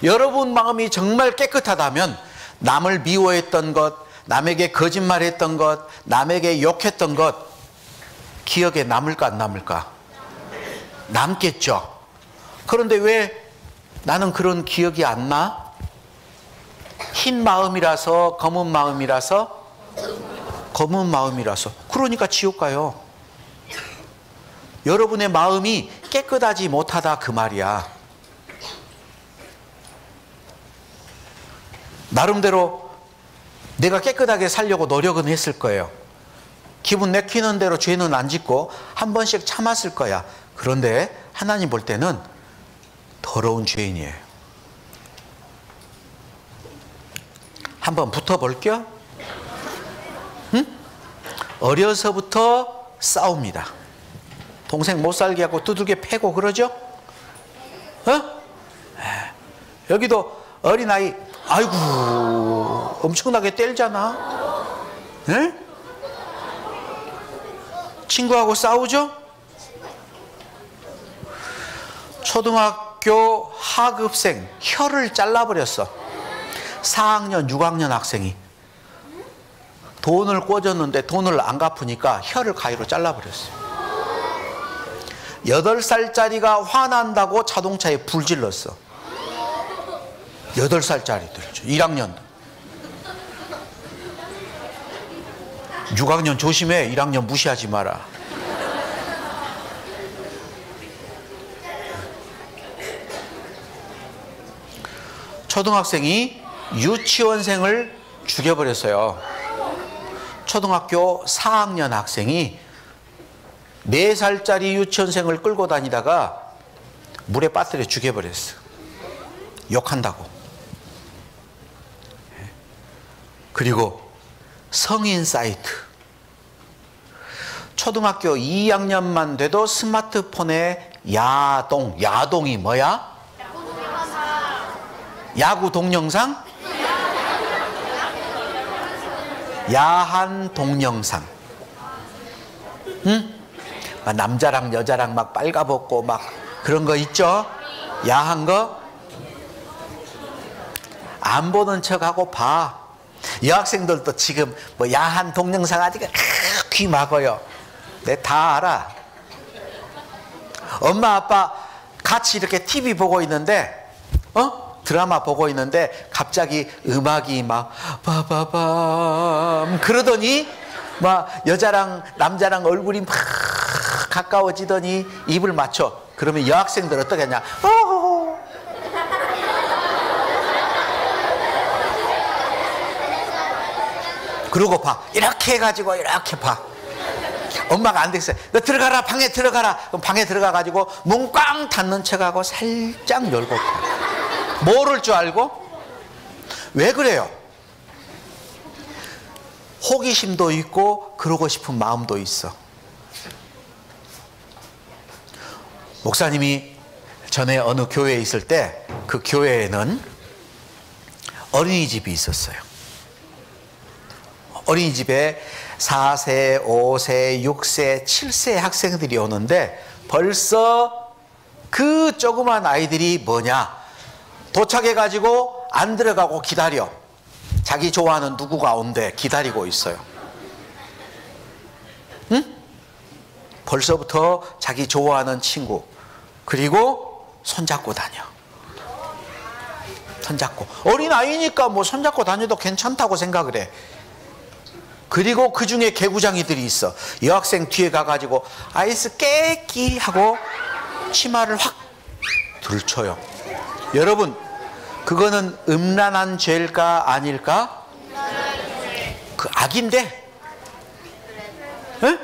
여러분 마음이 정말 깨끗하다면 남을 미워했던 것, 남에게 거짓말했던 것, 남에게 욕했던 것 기억에 남을까 안 남을까? 남겠죠. 그런데 왜 나는 그런 기억이 안 나? 흰 마음이라서, 검은 마음이라서, 검은 마음이라서. 그러니까 지옥 가요. 여러분의 마음이 깨끗하지 못하다 그 말이야. 나름대로 내가 깨끗하게 살려고 노력은 했을 거예요. 기분 내키는 대로 죄는 안 짓고 한 번씩 참았을 거야. 그런데 하나님 볼 때는 더러운 죄인이에요. 한번 붙어볼게요. 응? 어려서부터 싸웁니다. 동생 못 살게 하고 두들겨 패고 그러죠? 어? 여기도 어린아이, 아이고, 엄청나게 때리잖아. 응? 친구하고 싸우죠? 초등학교 하급생 혀를 잘라버렸어. 4학년 6학년 학생이 돈을 꽂았는데 돈을 안 갚으니까 혀를 가위로 잘라버렸어요. 8살짜리가 화난다고 자동차에 불질렀어. 8살짜리들이죠. 1학년 6학년 조심해. 1학년 무시하지 마라. 초등학생이 유치원생을 죽여버렸어요. 초등학교 4학년 학생이 4살짜리 유치원생을 끌고 다니다가 물에 빠뜨려 죽여버렸어. 욕한다고. 그리고 성인 사이트. 초등학교 2학년만 돼도 스마트폰에 야동이 뭐야? 야구 동영상? 야한 동영상. 응? 막 남자랑 여자랑 막 빨가벗고 막 그런 거 있죠? 야한 거? 안 보는 척하고 봐. 여학생들도 지금 뭐 야한 동영상 아직 귀 막어요. 내 다 알아. 엄마 아빠 같이 이렇게 TV 보고 있는데 드라마 보고 있는데 갑자기 음악이 막 빠바밤 그러더니 막 여자랑 남자랑 얼굴이 막 가까워지더니 입을 맞춰. 그러면 여학생들 어떻게 하냐? 어허허. 그러고 봐. 이렇게 해가지고 이렇게 봐. 엄마가 안 되겠어요. 너 들어가라, 방에 들어가라. 그럼 방에 들어가가지고 문 꽝 닫는 척하고 살짝 열고 봐. 모를 줄 알고? 왜 그래요? 호기심도 있고 그러고 싶은 마음도 있어. 목사님이 전에 어느 교회에 있을 때 그 교회에는 어린이집이 있었어요. 어린이집에 4세, 5세, 6세, 7세 학생들이 오는데 벌써 그 조그만 아이들이 뭐냐? 도착해가지고 안 들어가고 기다려. 자기 좋아하는 누구가 온대 기다리고 있어요. 응? 벌써부터 자기 좋아하는 친구 그리고 손잡고 다녀. 손잡고. 어린아이니까 뭐 손잡고 다녀도 괜찮다고 생각을 해. 그리고 그 중에 개구장이들이 있어. 여학생 뒤에 가가지고 아이스 깨끼 하고 치마를 확 들쳐요. 여러분 그거는 음란한 죄일까 아닐까? 그 악인데? 응?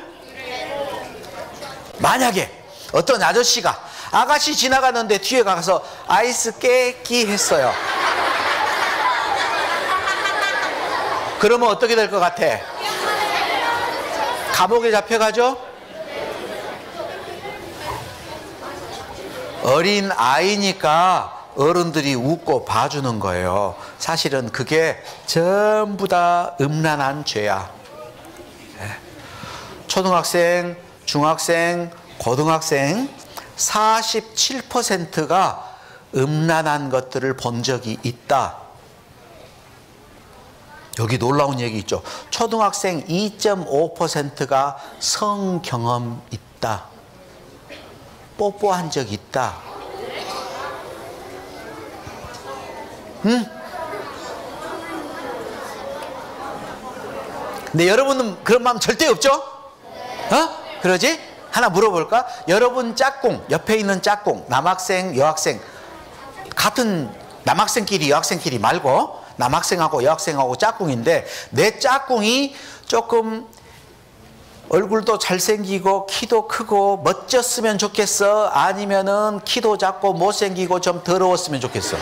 만약에 어떤 아저씨가 아가씨 지나가는데 뒤에 가서 아이스 깨끼 했어요. 그러면 어떻게 될 것 같아? 감옥에 잡혀가죠? 어린 아이니까 어른들이 웃고 봐주는 거예요. 사실은 그게 전부 다 음란한 죄야. 초등학생, 중학생, 고등학생 47%가 음란한 것들을 본 적이 있다. 여기 놀라운 얘기 있죠. 초등학생 2.5%가 성경험 있다. 뽀뽀한 적 있다. 근데 여러분은 그런 마음 절대 없죠? 그러지? 하나 물어볼까? 여러분 짝꿍, 옆에 있는 짝꿍, 남학생, 여학생, 같은 남학생끼리, 여학생끼리 말고, 남학생하고 여학생하고 짝꿍인데, 내 짝꿍이 조금 얼굴도 잘생기고 키도 크고 멋졌으면 좋겠어? 아니면은 키도 작고 못생기고 좀 더러웠으면 좋겠어?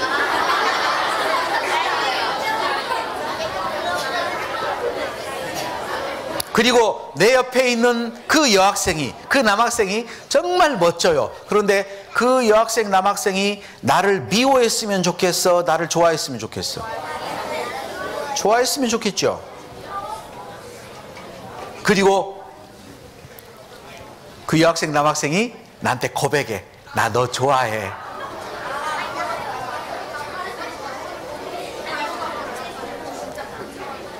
그리고 내 옆에 있는 그 여학생이, 그 남학생이 정말 멋져요. 그런데 그 여학생, 남학생이 나를 미워했으면 좋겠어? 나를 좋아했으면 좋겠어? 좋아했으면 좋겠죠. 그리고 그 여학생, 남학생이 나한테 고백해. 나 너 좋아해.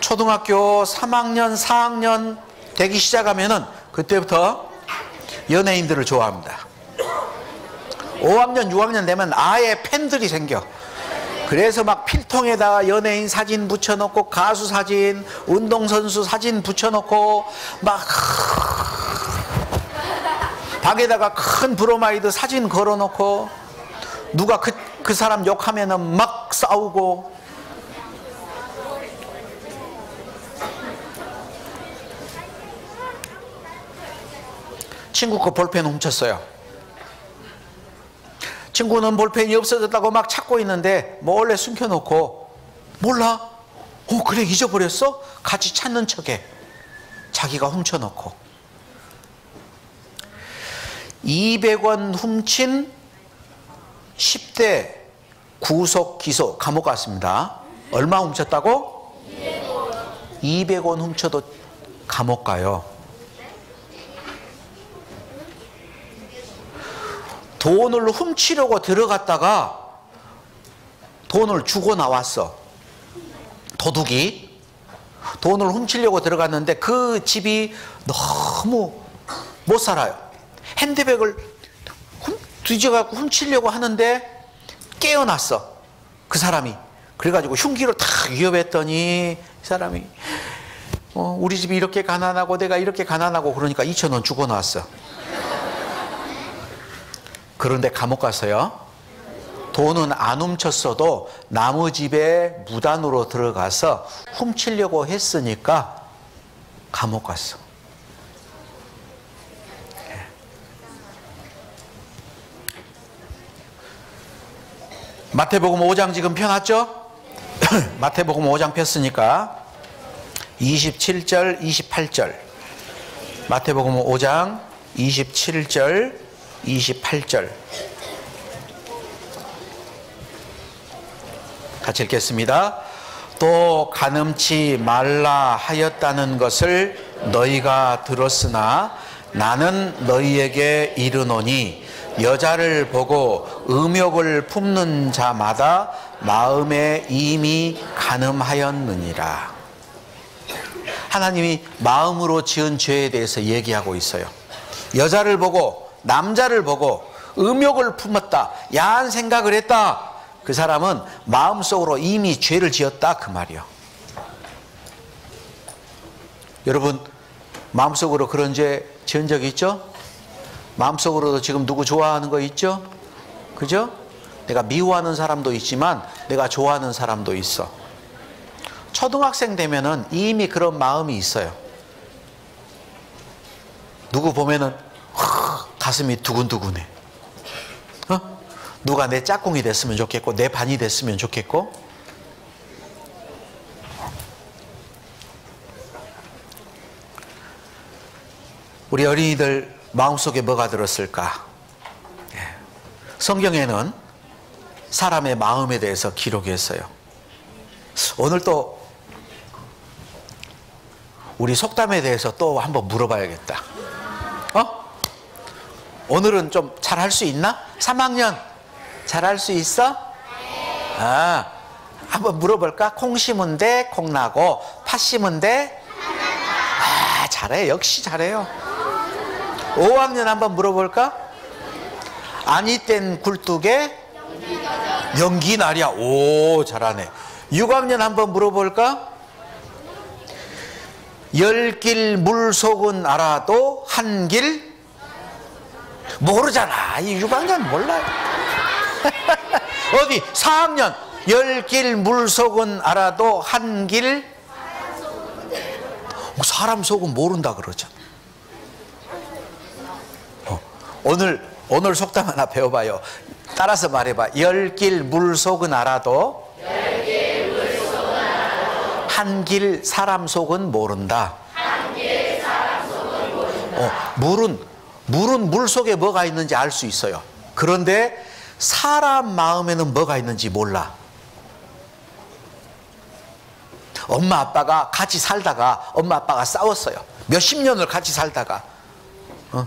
초등학교 3학년, 4학년 되기 시작하면은 그때부터 연예인들을 좋아합니다. 5학년, 6학년 되면 아예 팬들이 생겨. 그래서 막 필통에다가 연예인 사진 붙여놓고 가수 사진, 운동선수 사진 붙여놓고 막 방에다가 큰 브로마이드 사진 걸어놓고 누가 그 사람 욕하면은 막 싸우고. 친구 거 볼펜 훔쳤어요. 친구는 볼펜이 없어졌다고 막 찾고 있는데 몰래 숨겨놓고 몰라? 그래 잊어버렸어? 같이 찾는 척해. 자기가 훔쳐놓고. 200원 훔친 10대 구속 기소, 감옥 갔습니다. 얼마 훔쳤다고? 200원 훔쳐도 감옥 가요. 돈을 훔치려고 들어갔다가 돈을 주고 나왔어. 도둑이 돈을 훔치려고 들어갔는데 그 집이 너무 못 살아요. 핸드백을 뒤져갖고 훔치려고 하는데 깨어났어, 그 사람이. 그래가지고 흉기로 탁 위협했더니 이 사람이 우리 집이 이렇게 가난하고 내가 이렇게 가난하고 그러니까 2,000원 주고 나왔어. 그런데 감옥 가서요, 돈은 안 훔쳤어도 남의 집에 무단으로 들어가서 훔치려고 했으니까 감옥 갔어. 마태복음 5장 지금 펴놨죠? 마태복음 5장 폈으니까 27절, 28절. 마태복음 5장 27절 28절 같이 읽겠습니다. 또 가늠치 말라 하였다는 것을 너희가 들었으나 나는 너희에게 이르노니 여자를 보고 음욕을 품는 자마다 마음에 이미 가늠하였느니라. 하나님이 마음으로 지은 죄에 대해서 얘기하고 있어요. 여자를 보고, 남자를 보고 음욕을 품었다, 야한 생각을 했다, 그 사람은 마음속으로 이미 죄를 지었다, 그 말이요. 여러분 마음속으로 그런 죄 지은 적 있죠? 마음속으로도 지금 누구 좋아하는 거 있죠? 그죠? 내가 미워하는 사람도 있지만 내가 좋아하는 사람도 있어. 초등학생 되면은 이미 그런 마음이 있어요. 누구 보면은 가슴이 두근두근해. 누가 내 짝꿍이 됐으면 좋겠고 내 반이 됐으면 좋겠고. 우리 어린이들 마음속에 뭐가 들었을까? 성경에는 사람의 마음에 대해서 기록했어요. 오늘 또 우리 속담에 대해서 또 한번 물어봐야겠다. 오늘은 좀 잘할 수 있나? 3학년 잘할 수 있어? 아, 한번 물어볼까? 콩 심은 데 콩 나고 팥 심은 데? 아, 잘해. 역시 잘해요. 5학년 한번 물어볼까? 아니 땐 굴뚝에 연기 날이야. 오, 잘하네. 6학년 한번 물어볼까? 열길 물속은 알아도 한길 모르잖아. 이 6학년 몰라요. 어디 4학년 열길 물속은 알아도 한길 사람 속은 모른다 그러잖아. 오늘 속담 하나 배워봐요. 따라서 말해봐. 열길 물속은 알아도 한길 사람 속은 모른다. 물은 물 속에 뭐가 있는지 알 수 있어요. 그런데 사람 마음에는 뭐가 있는지 몰라. 엄마 아빠가 같이 살다가 엄마 아빠가 싸웠어요. 몇십 년을 같이 살다가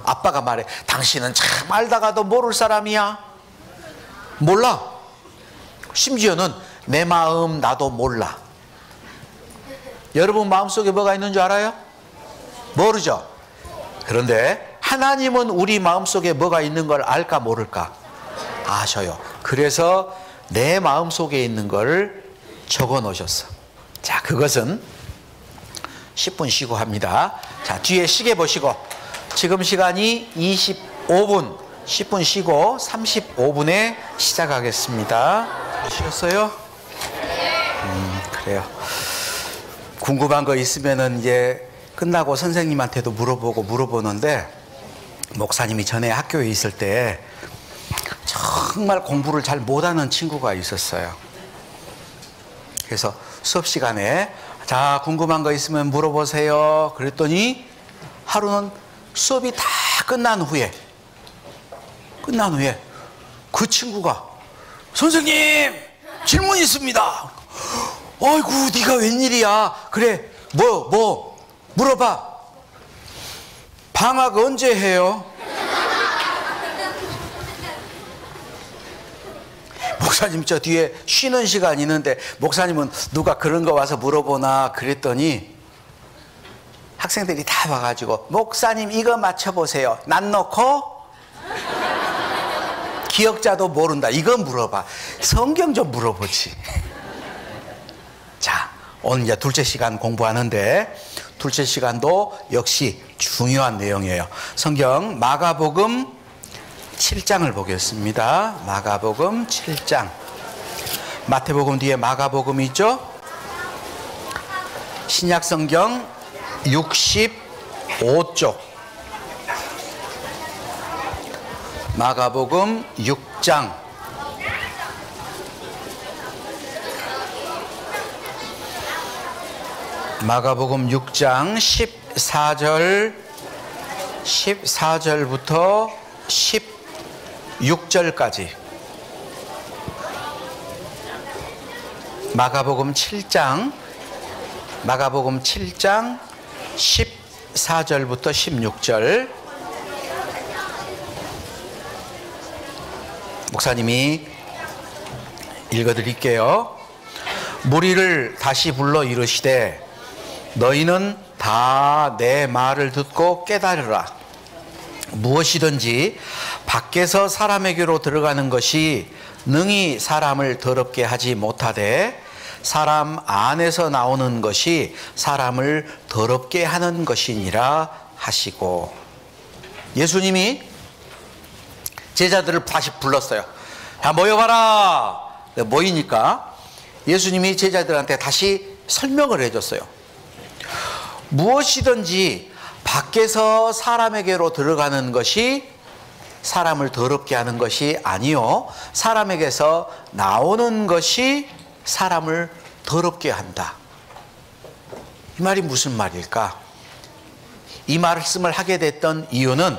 아빠가 말해. 당신은 참 알다가도 모를 사람이야. 몰라. 심지어는 내 마음 나도 몰라. 여러분 마음속에 뭐가 있는 줄 알아요? 모르죠. 그런데 하나님은 우리 마음속에 뭐가 있는 걸 알까 모를까? 아셔요. 그래서 내 마음속에 있는 걸 적어 놓으셨어. 자, 그것은 10분 쉬고 합니다. 자, 뒤에 시계 보시고 지금 시간이 25분, 10분 쉬고 35분에 시작하겠습니다. 쉬었어요? 그래요. 궁금한 거 있으면은 이제 끝나고 선생님한테도 물어보고 물어보는데, 목사님이 전에 학교에 있을 때 정말 공부를 잘 못하는 친구가 있었어요. 그래서 수업 시간에 자, 궁금한 거 있으면 물어보세요. 그랬더니 하루는 수업이 다 끝난 후에 끝난 후에 그 친구가 선생님 질문 있습니다. 아이고 네가 웬일이야. 그래 뭐 물어봐. 방학 언제 해요? 목사님 저 뒤에 쉬는 시간 있는데 목사님은 누가 그런 거 와서 물어보나 그랬더니 학생들이 다 와가지고 목사님 이거 맞춰보세요. 난 넣고 기억자도 모른다. 이거 물어봐. 성경 좀 물어보지. 자, 오늘 이제 둘째 시간 공부하는데 둘째 시간도 역시 중요한 내용이에요. 성경 마가복음 7장을 보겠습니다. 마가복음 7장. 마태복음 뒤에 마가복음이 있죠? 신약성경 65쪽. 마가복음 6장. 마가복음 6장 14절부터 6절까지. 마가복음 7장 14절부터 16절. 목사님이 읽어드릴게요. 무리를 다시 불러 이르시되 너희는 다 내 말을 듣고 깨달으라. 무엇이든지 밖에서 사람에게로 들어가는 것이 능히 사람을 더럽게 하지 못하되 사람 안에서 나오는 것이 사람을 더럽게 하는 것이니라 하시고. 예수님이 제자들을 다시 불렀어요. 다 모여봐라. 모이니까 예수님이 제자들한테 다시 설명을 해줬어요. 무엇이든지 밖에서 사람에게로 들어가는 것이 사람을 더럽게 하는 것이 아니요 사람에게서 나오는 것이 사람을 더럽게 한다. 이 말이 무슨 말일까? 이 말씀을 하게 됐던 이유는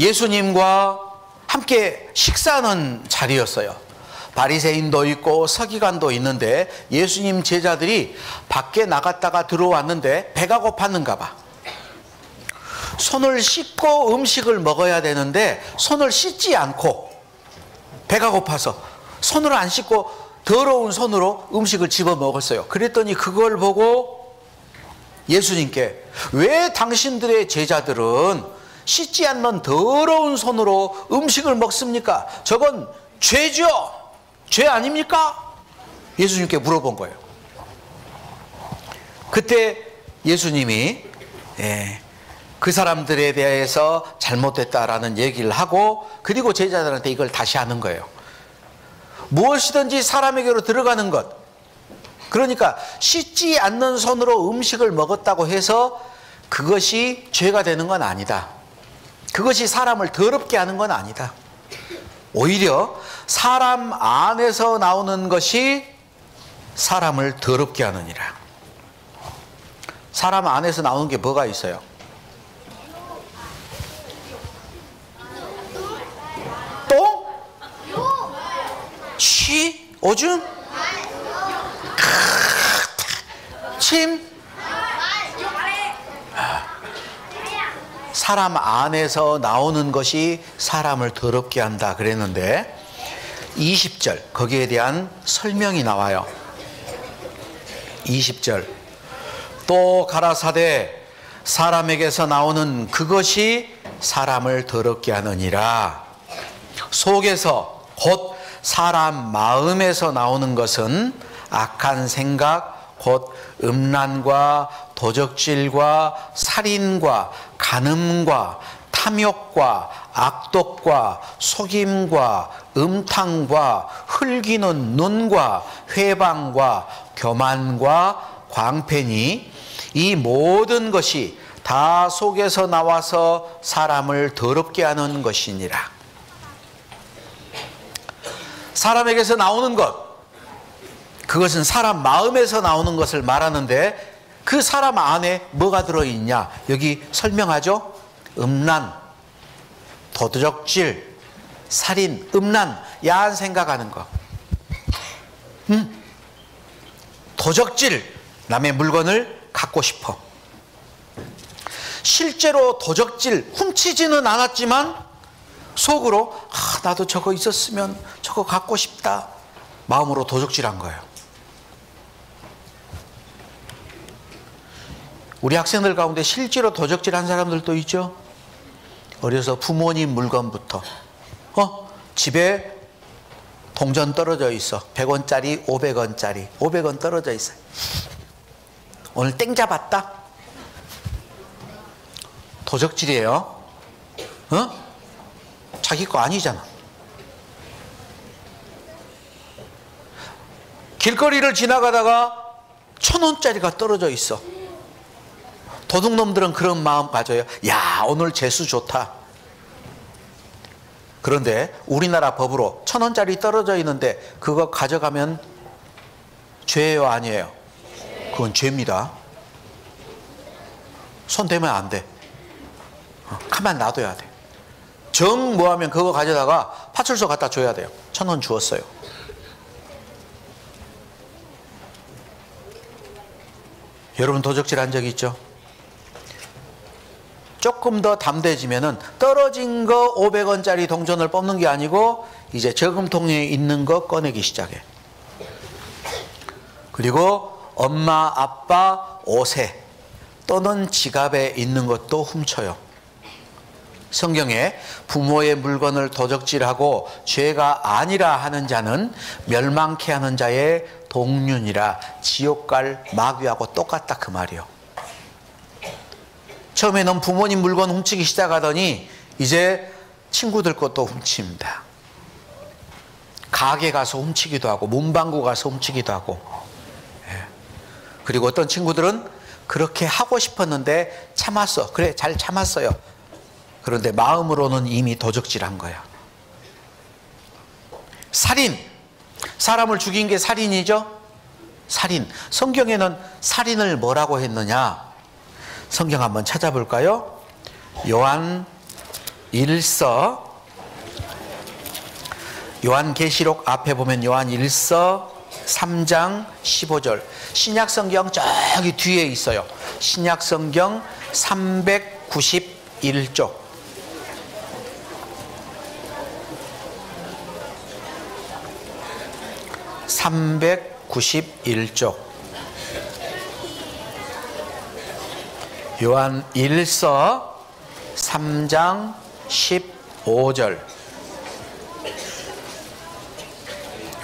예수님과 함께 식사하는 자리였어요. 바리새인도 있고 서기관도 있는데 예수님 제자들이 밖에 나갔다가 들어왔는데 배가 고팠는가 봐. 손을 씻고 음식을 먹어야 되는데 손을 씻지 않고 배가 고파서 손을 안 씻고 더러운 손으로 음식을 집어 먹었어요. 그랬더니 그걸 보고 예수님께 왜 당신들의 제자들은 씻지 않는 더러운 손으로 음식을 먹습니까? 저건 죄죠. 죄 아닙니까? 예수님께 물어본 거예요. 그때 예수님이 그 사람들에 대해서 잘못됐다라는 얘기를 하고 그리고 제자들한테 이걸 다시 하는 거예요. 무엇이든지 사람에게로 들어가는 것. 그러니까 씻지 않는 손으로 음식을 먹었다고 해서 그것이 죄가 되는 건 아니다. 그것이 사람을 더럽게 하는 건 아니다. 오히려 사람 안에서 나오는 것이 사람을 더럽게 하느니라. 사람 안에서 나오는 게 뭐가 있어요? 똥? 쉬? 오줌? 침? 사람 안에서 나오는 것이 사람을 더럽게 한다 그랬는데 20절 거기에 대한 설명이 나와요. 20절 또 가라사대 사람에게서 나오는 그것이 사람을 더럽게 하느니라. 속에서 곧 사람 마음에서 나오는 것은 악한 생각 곧 음란과 도적질과 살인과 간음과 탐욕과 악독과 속임과 음탕과 흘기는 눈과 회방과 교만과 광패니 이 모든 것이 다 속에서 나와서 사람을 더럽게 하는 것이니라. 사람에게서 나오는 것, 그것은 사람 마음에서 나오는 것을 말하는데 그 사람 안에 뭐가 들어있냐? 여기 설명하죠? 음란, 도덕질, 살인, 음란, 야한 생각하는 거. 도적질, 남의 물건을 갖고 싶어. 실제로 도적질, 훔치지는 않았지만 속으로 아, 나도 저거 있었으면 저거 갖고 싶다. 마음으로 도적질한 거예요. 우리 학생들 가운데 실제로 도적질한 사람들도 있죠. 어려서 부모님 물건부터 집에 동전 떨어져 있어. 100원짜리, 500원짜리. 500원 떨어져 있어. 오늘 땡 잡았다. 도적질이에요. 자기 거 아니잖아. 길거리를 지나가다가 1000원짜리가 떨어져 있어. 도둑놈들은 그런 마음 가져요. 야, 오늘 재수 좋다. 그런데 우리나라 법으로 1000원짜리 떨어져 있는데 그거 가져가면 죄예요, 아니에요? 그건 죄입니다. 손 대면 안 돼. 가만 놔둬야 돼. 정 뭐하면 그거 가져다가 파출소 갖다 줘야 돼요. 1000원 주었어요. 여러분 도적질 한 적 있죠? 조금 더 담대해지면은 떨어진 거 500원짜리 동전을 뽑는 게 아니고 이제 저금통에 있는 거 꺼내기 시작해. 그리고 엄마, 아빠 옷에 또는 지갑에 있는 것도 훔쳐요. 성경에 부모의 물건을 도적질하고 죄가 아니라 하는 자는 멸망케 하는 자의 동륜이라 지옥 갈 마귀하고 똑같다 그 말이요. 처음에는 부모님 물건 훔치기 시작하더니 이제 친구들 것도 훔칩니다. 가게 가서 훔치기도 하고 문방구 가서 훔치기도 하고. 그리고 어떤 친구들은 그렇게 하고 싶었는데 참았어. 그래, 잘 참았어요. 그런데 마음으로는 이미 도적질한 거야. 살인, 사람을 죽인 게 살인이죠. 살인, 성경에는 살인을 뭐라고 했느냐? 성경 한번 찾아볼까요? 요한계시록 앞에 보면 요한 1서 3장 15절. 신약성경 저기 뒤에 있어요. 신약성경 391쪽. 요한 1서 3장 15절.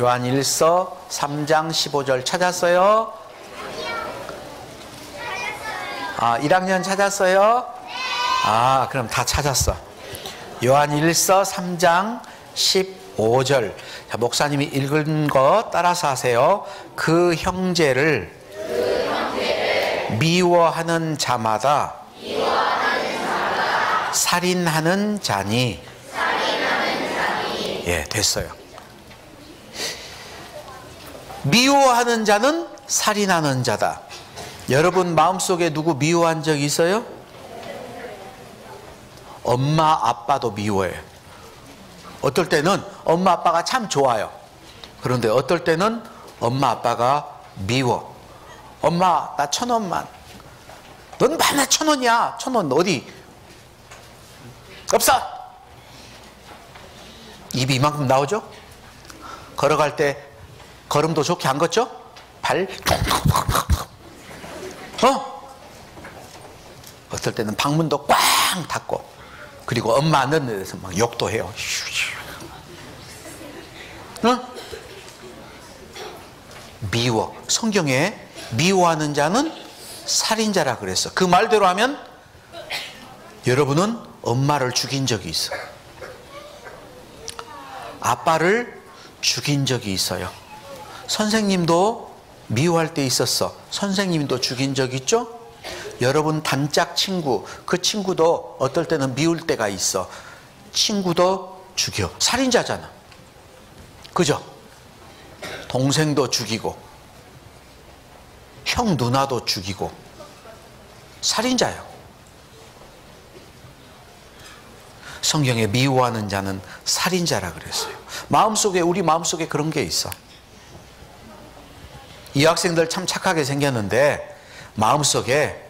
요한 1서 3장 15절 찾았어요? 아, 1학년 찾았어요? 아, 그럼 다 찾았어. 요한 1서 3장 15절. 자, 목사님이 읽은 거 따라서 하세요. 그 형제를 미워하는 자마다 살인하는 자니. 예, 됐어요. 미워하는 자는 살인하는 자다. 여러분 마음속에 누구 미워한 적 있어요? 엄마, 아빠도 미워해요. 어떨 때는 엄마, 아빠가 참 좋아요. 그런데 어떨 때는 엄마, 아빠가 미워. 엄마, 나 1000원만. 넌 맨날 1000원이야. 1000원 어디? 없어. 입이 이만큼 나오죠? 걸어갈 때 걸음도 좋게 안 걷죠? 발 어떨 때는 방문도 꽝 닫고. 그리고 엄마 안 넣는 데서 막 욕도 해요. 미워. 성경에 미워하는 자는 살인자라 그랬어. 그 말대로 하면 여러분은 엄마를 죽인 적이 있어. 아빠를 죽인 적이 있어요. 선생님도 미워할 때 있었어. 선생님도 죽인 적 있죠? 여러분 단짝 친구, 그 친구도 어떨 때는 미울 때가 있어. 친구도 죽여. 살인자잖아. 그죠? 동생도 죽이고 형 누나도 죽이고 살인자예요. 성경에 미워하는 자는 살인자라 그랬어요. 마음속에, 우리 마음속에 그런 게 있어. 이 학생들 참 착하게 생겼는데 마음속에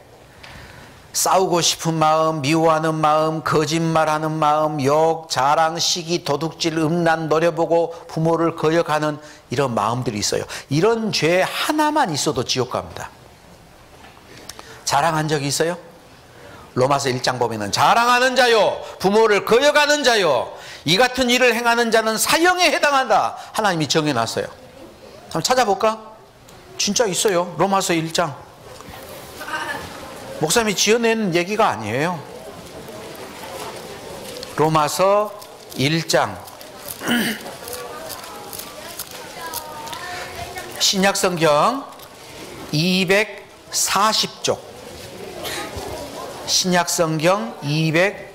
싸우고 싶은 마음, 미워하는 마음, 거짓말하는 마음, 욕, 자랑, 시기, 도둑질, 음란, 노려보고 부모를 거역하는 이런 마음들이 있어요. 이런 죄 하나만 있어도 지옥 갑니다. 자랑한 적이 있어요? 로마서 1장 보면은 자랑하는 자요, 부모를 거역하는 자요, 이 같은 일을 행하는 자는 사형에 해당한다. 하나님이 정해놨어요. 한번 찾아볼까? 진짜 있어요. 로마서 1장. 목사님이 지어낸 얘기가 아니에요. 로마서 1장. 신약성경 240쪽. 신약성경 240쪽.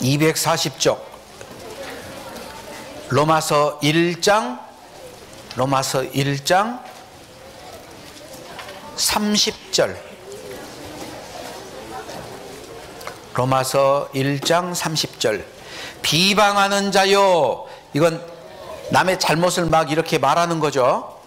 240쪽. 로마서 1장 30절. 로마서 1장 30절. 비방하는 자요. 이건 남의 잘못을 막 이렇게 말하는 거죠.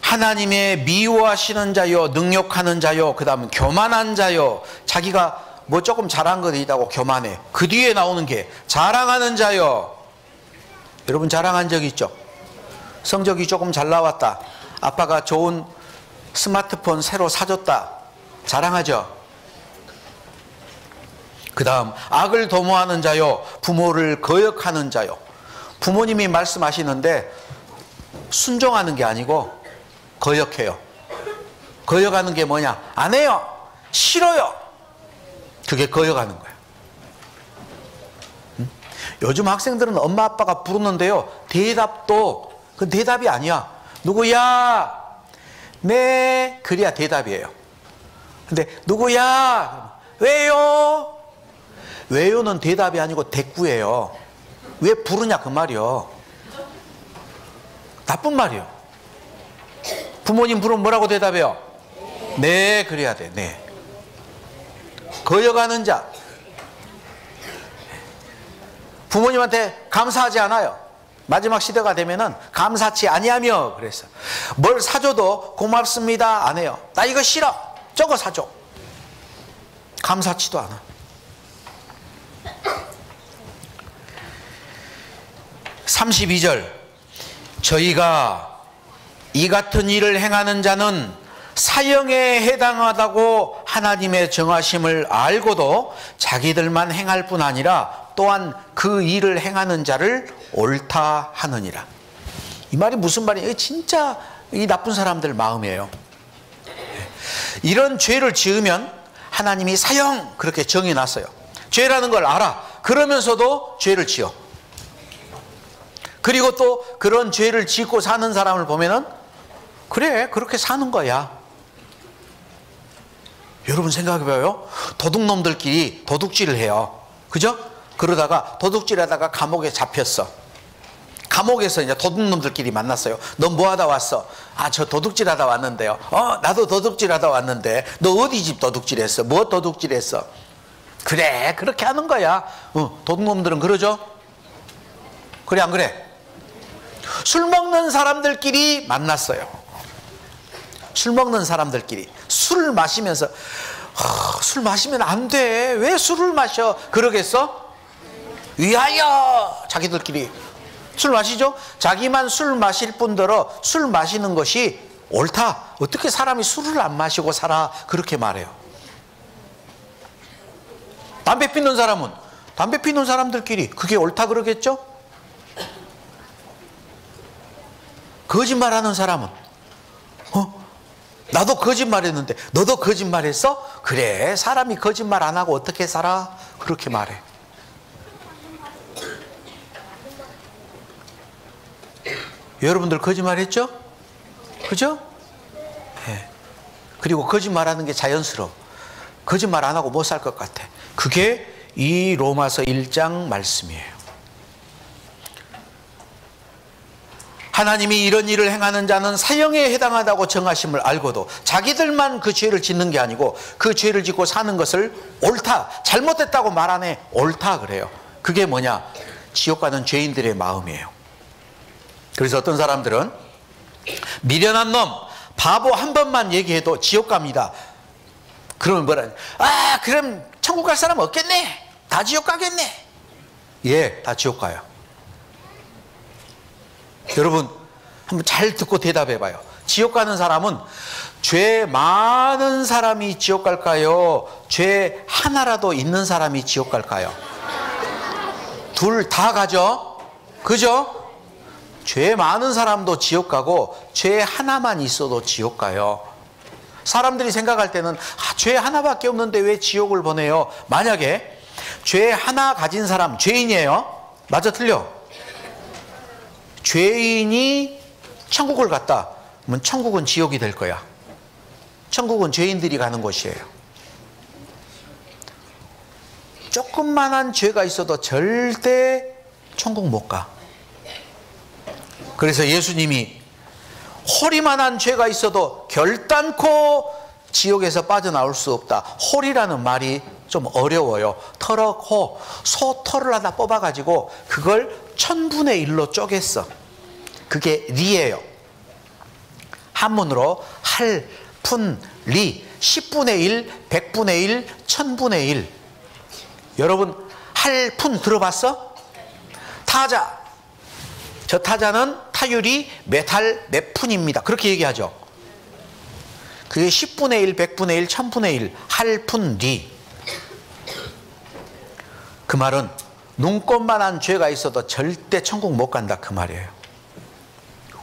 하나님의 미워하시는 자요, 능욕하는 자요, 그 다음 교만한 자요. 자기가 뭐 조금 잘한 것이 있다고 교만해. 그 뒤에 나오는 게 자랑하는 자요. 여러분 자랑한 적 있죠? 성적이 조금 잘 나왔다. 아빠가 좋은 스마트폰 새로 사줬다. 자랑하죠? 그 다음 악을 도모하는 자요. 부모를 거역하는 자요. 부모님이 말씀하시는데 순종하는 게 아니고 거역해요. 거역하는 게 뭐냐? 안 해요. 싫어요. 그게 거역하는 거야. 응? 요즘 학생들은 엄마 아빠가 부르는데요, 대답도 그 대답이 아니야. 누구야? 네. 그래야 대답이에요. 근데 누구야? 왜요? 왜요는 대답이 아니고 대꾸예요. 왜 부르냐 그 말이요. 나쁜 말이요. 부모님 부르면 뭐라고 대답해요? 네. 그래야 돼. 네. 거역하는 자. 부모님한테 감사하지 않아요. 마지막 시대가 되면은 감사치 아니하며 그랬어. 뭘 사줘도 고맙습니다 안 해요. 나 이거 싫어. 저거 사줘. 감사치도 않아. [LAUGHS] 32절. 저희가 이 같은 일을 행하는 자는 사형에 해당하다고 하나님의 정하심을 알고도 자기들만 행할 뿐 아니라 또한 그 일을 행하는 자를 옳다 하느니라. 이 말이 무슨 말이에요? 진짜 이 나쁜 사람들 마음이에요. 이런 죄를 지으면 하나님이 사형 그렇게 정해놨어요. 죄라는 걸 알아. 그러면서도 죄를 지어. 그리고 또 그런 죄를 짓고 사는 사람을 보면은 그래 그렇게 사는 거야. 여러분 생각해봐요. 도둑놈들끼리 도둑질을 해요. 그죠? 그러다가 도둑질하다가 감옥에 잡혔어. 감옥에서 이제 도둑놈들끼리 만났어요. 넌 뭐 하다 왔어? 아, 저 도둑질하다 왔는데요. 나도 도둑질하다 왔는데. 너 어디 집 도둑질했어? 뭐 도둑질했어? 그래 그렇게 하는 거야. 도둑놈들은 그러죠. 그래 안 그래? 술 먹는 사람들끼리 만났어요. 술 먹는 사람들끼리 술을 마시면서 술 마시면 안 돼. 왜 술을 마셔? 그러겠어? 위하여. 자기들끼리 술 마시죠. 자기만 술 마실 뿐더러 술 마시는 것이 옳다. 어떻게 사람이 술을 안 마시고 살아? 그렇게 말해요. 담배 피는 사람은 담배 피는 사람들끼리 그게 옳다 그러겠죠? 거짓말하는 사람은 나도 거짓말했는데 너도 거짓말했어? 그래 사람이 거짓말 안 하고 어떻게 살아? 그렇게 말해. 여러분들 거짓말했죠? 그죠? 네. 그리고 거짓말하는 게 자연스러워. 거짓말 안 하고 못 살 것 같아. 그게 이 로마서 1장 말씀이에요. 하나님이 이런 일을 행하는 자는 사형에 해당하다고 정하심을 알고도 자기들만 그 죄를 짓는 게 아니고 그 죄를 짓고 사는 것을 옳다, 잘못됐다고 말하네, 옳다 그래요. 그게 뭐냐? 지옥 가는 죄인들의 마음이에요. 그래서 어떤 사람들은 미련한 놈, 바보 한 번만 얘기해도 지옥 갑니다. 그러면 뭐라, 아 그럼 천국 갈 사람 없겠네, 다 지옥 가겠네. 예, 다 지옥 가요. 여러분 한번 잘 듣고 대답해 봐요. 지옥 가는 사람은 죄 많은 사람이 지옥 갈까요? 죄 하나라도 있는 사람이 지옥 갈까요? 둘 다 가죠? 그죠? 죄 많은 사람도 지옥 가고 죄 하나만 있어도 지옥 가요. 사람들이 생각할 때는 아, 죄 하나밖에 없는데 왜 지옥을 보내요? 만약에 죄 하나 가진 사람 죄인이에요. 맞아 틀려? 죄인이 천국을 갔다 그러면 천국은 지옥이 될 거야. 천국은 죄인들이 가는 곳이에요. 조금만한 죄가 있어도 절대 천국 못 가. 그래서 예수님이 호리만한 죄가 있어도 결단코 지옥에서 빠져나올 수 없다. 호리라는 말이 좀 어려워요. 털어코, 소 털을 하나 뽑아가지고 그걸 1,000분의 1로 쪼갰어. 그게 리예요. 한문으로 할, 푼, 리. 10분의 1, 100분의 1, 1000분의 1. 여러분 할, 푼 들어봤어? 타자. 저 타자는 타율이 몇 할, 몇 푼입니다. 그렇게 얘기하죠. 그게 10분의 1, 100분의 1, 1000분의 1. 할, 푼, 리. 그 말은 눈꼽만한 죄가 있어도 절대 천국 못 간다 그 말이에요.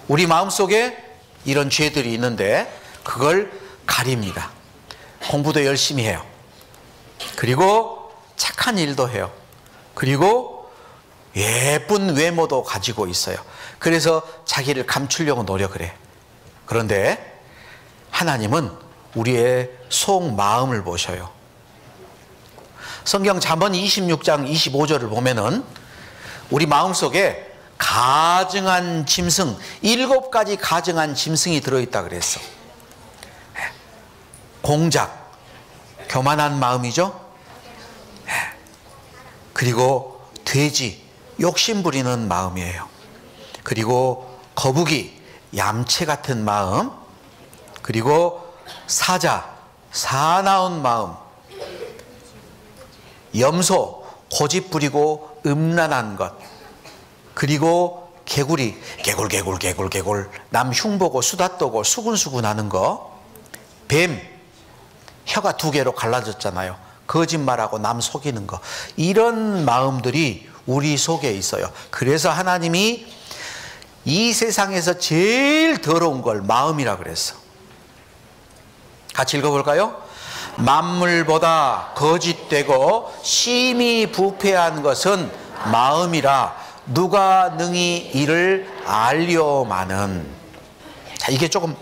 우리 마음속에 이런 죄들이 있는데 그걸 가립니다. 공부도 열심히 해요. 그리고 착한 일도 해요. 그리고 예쁜 외모도 가지고 있어요. 그래서 자기를 감추려고 노력을 해. 그런데 하나님은 우리의 속마음을 보셔요. 성경 잠언 26장 25절을 보면은 우리 마음속에 가증한 짐승, 7가지 가증한 짐승이 들어있다 그랬어. 공작, 교만한 마음이죠. 그리고 돼지, 욕심 부리는 마음이에요. 그리고 거북이, 얌체 같은 마음. 그리고 사자, 사나운 마음. 염소, 고집 부리고 음란한 것. 그리고 개구리, 개굴 남 흉보고 수다 떠고 수근수근 하는 거. 뱀, 혀가 2개로 갈라졌잖아요. 거짓말하고 남 속이는 거. 이런 마음들이 우리 속에 있어요. 그래서 하나님이 이 세상에서 제일 더러운 걸 마음이라 그랬어. 같이 읽어볼까요? 만물보다 거짓되고 심히 부패한 것은 마음이라 누가 능히 이를 알려마는. 자, 이게 조금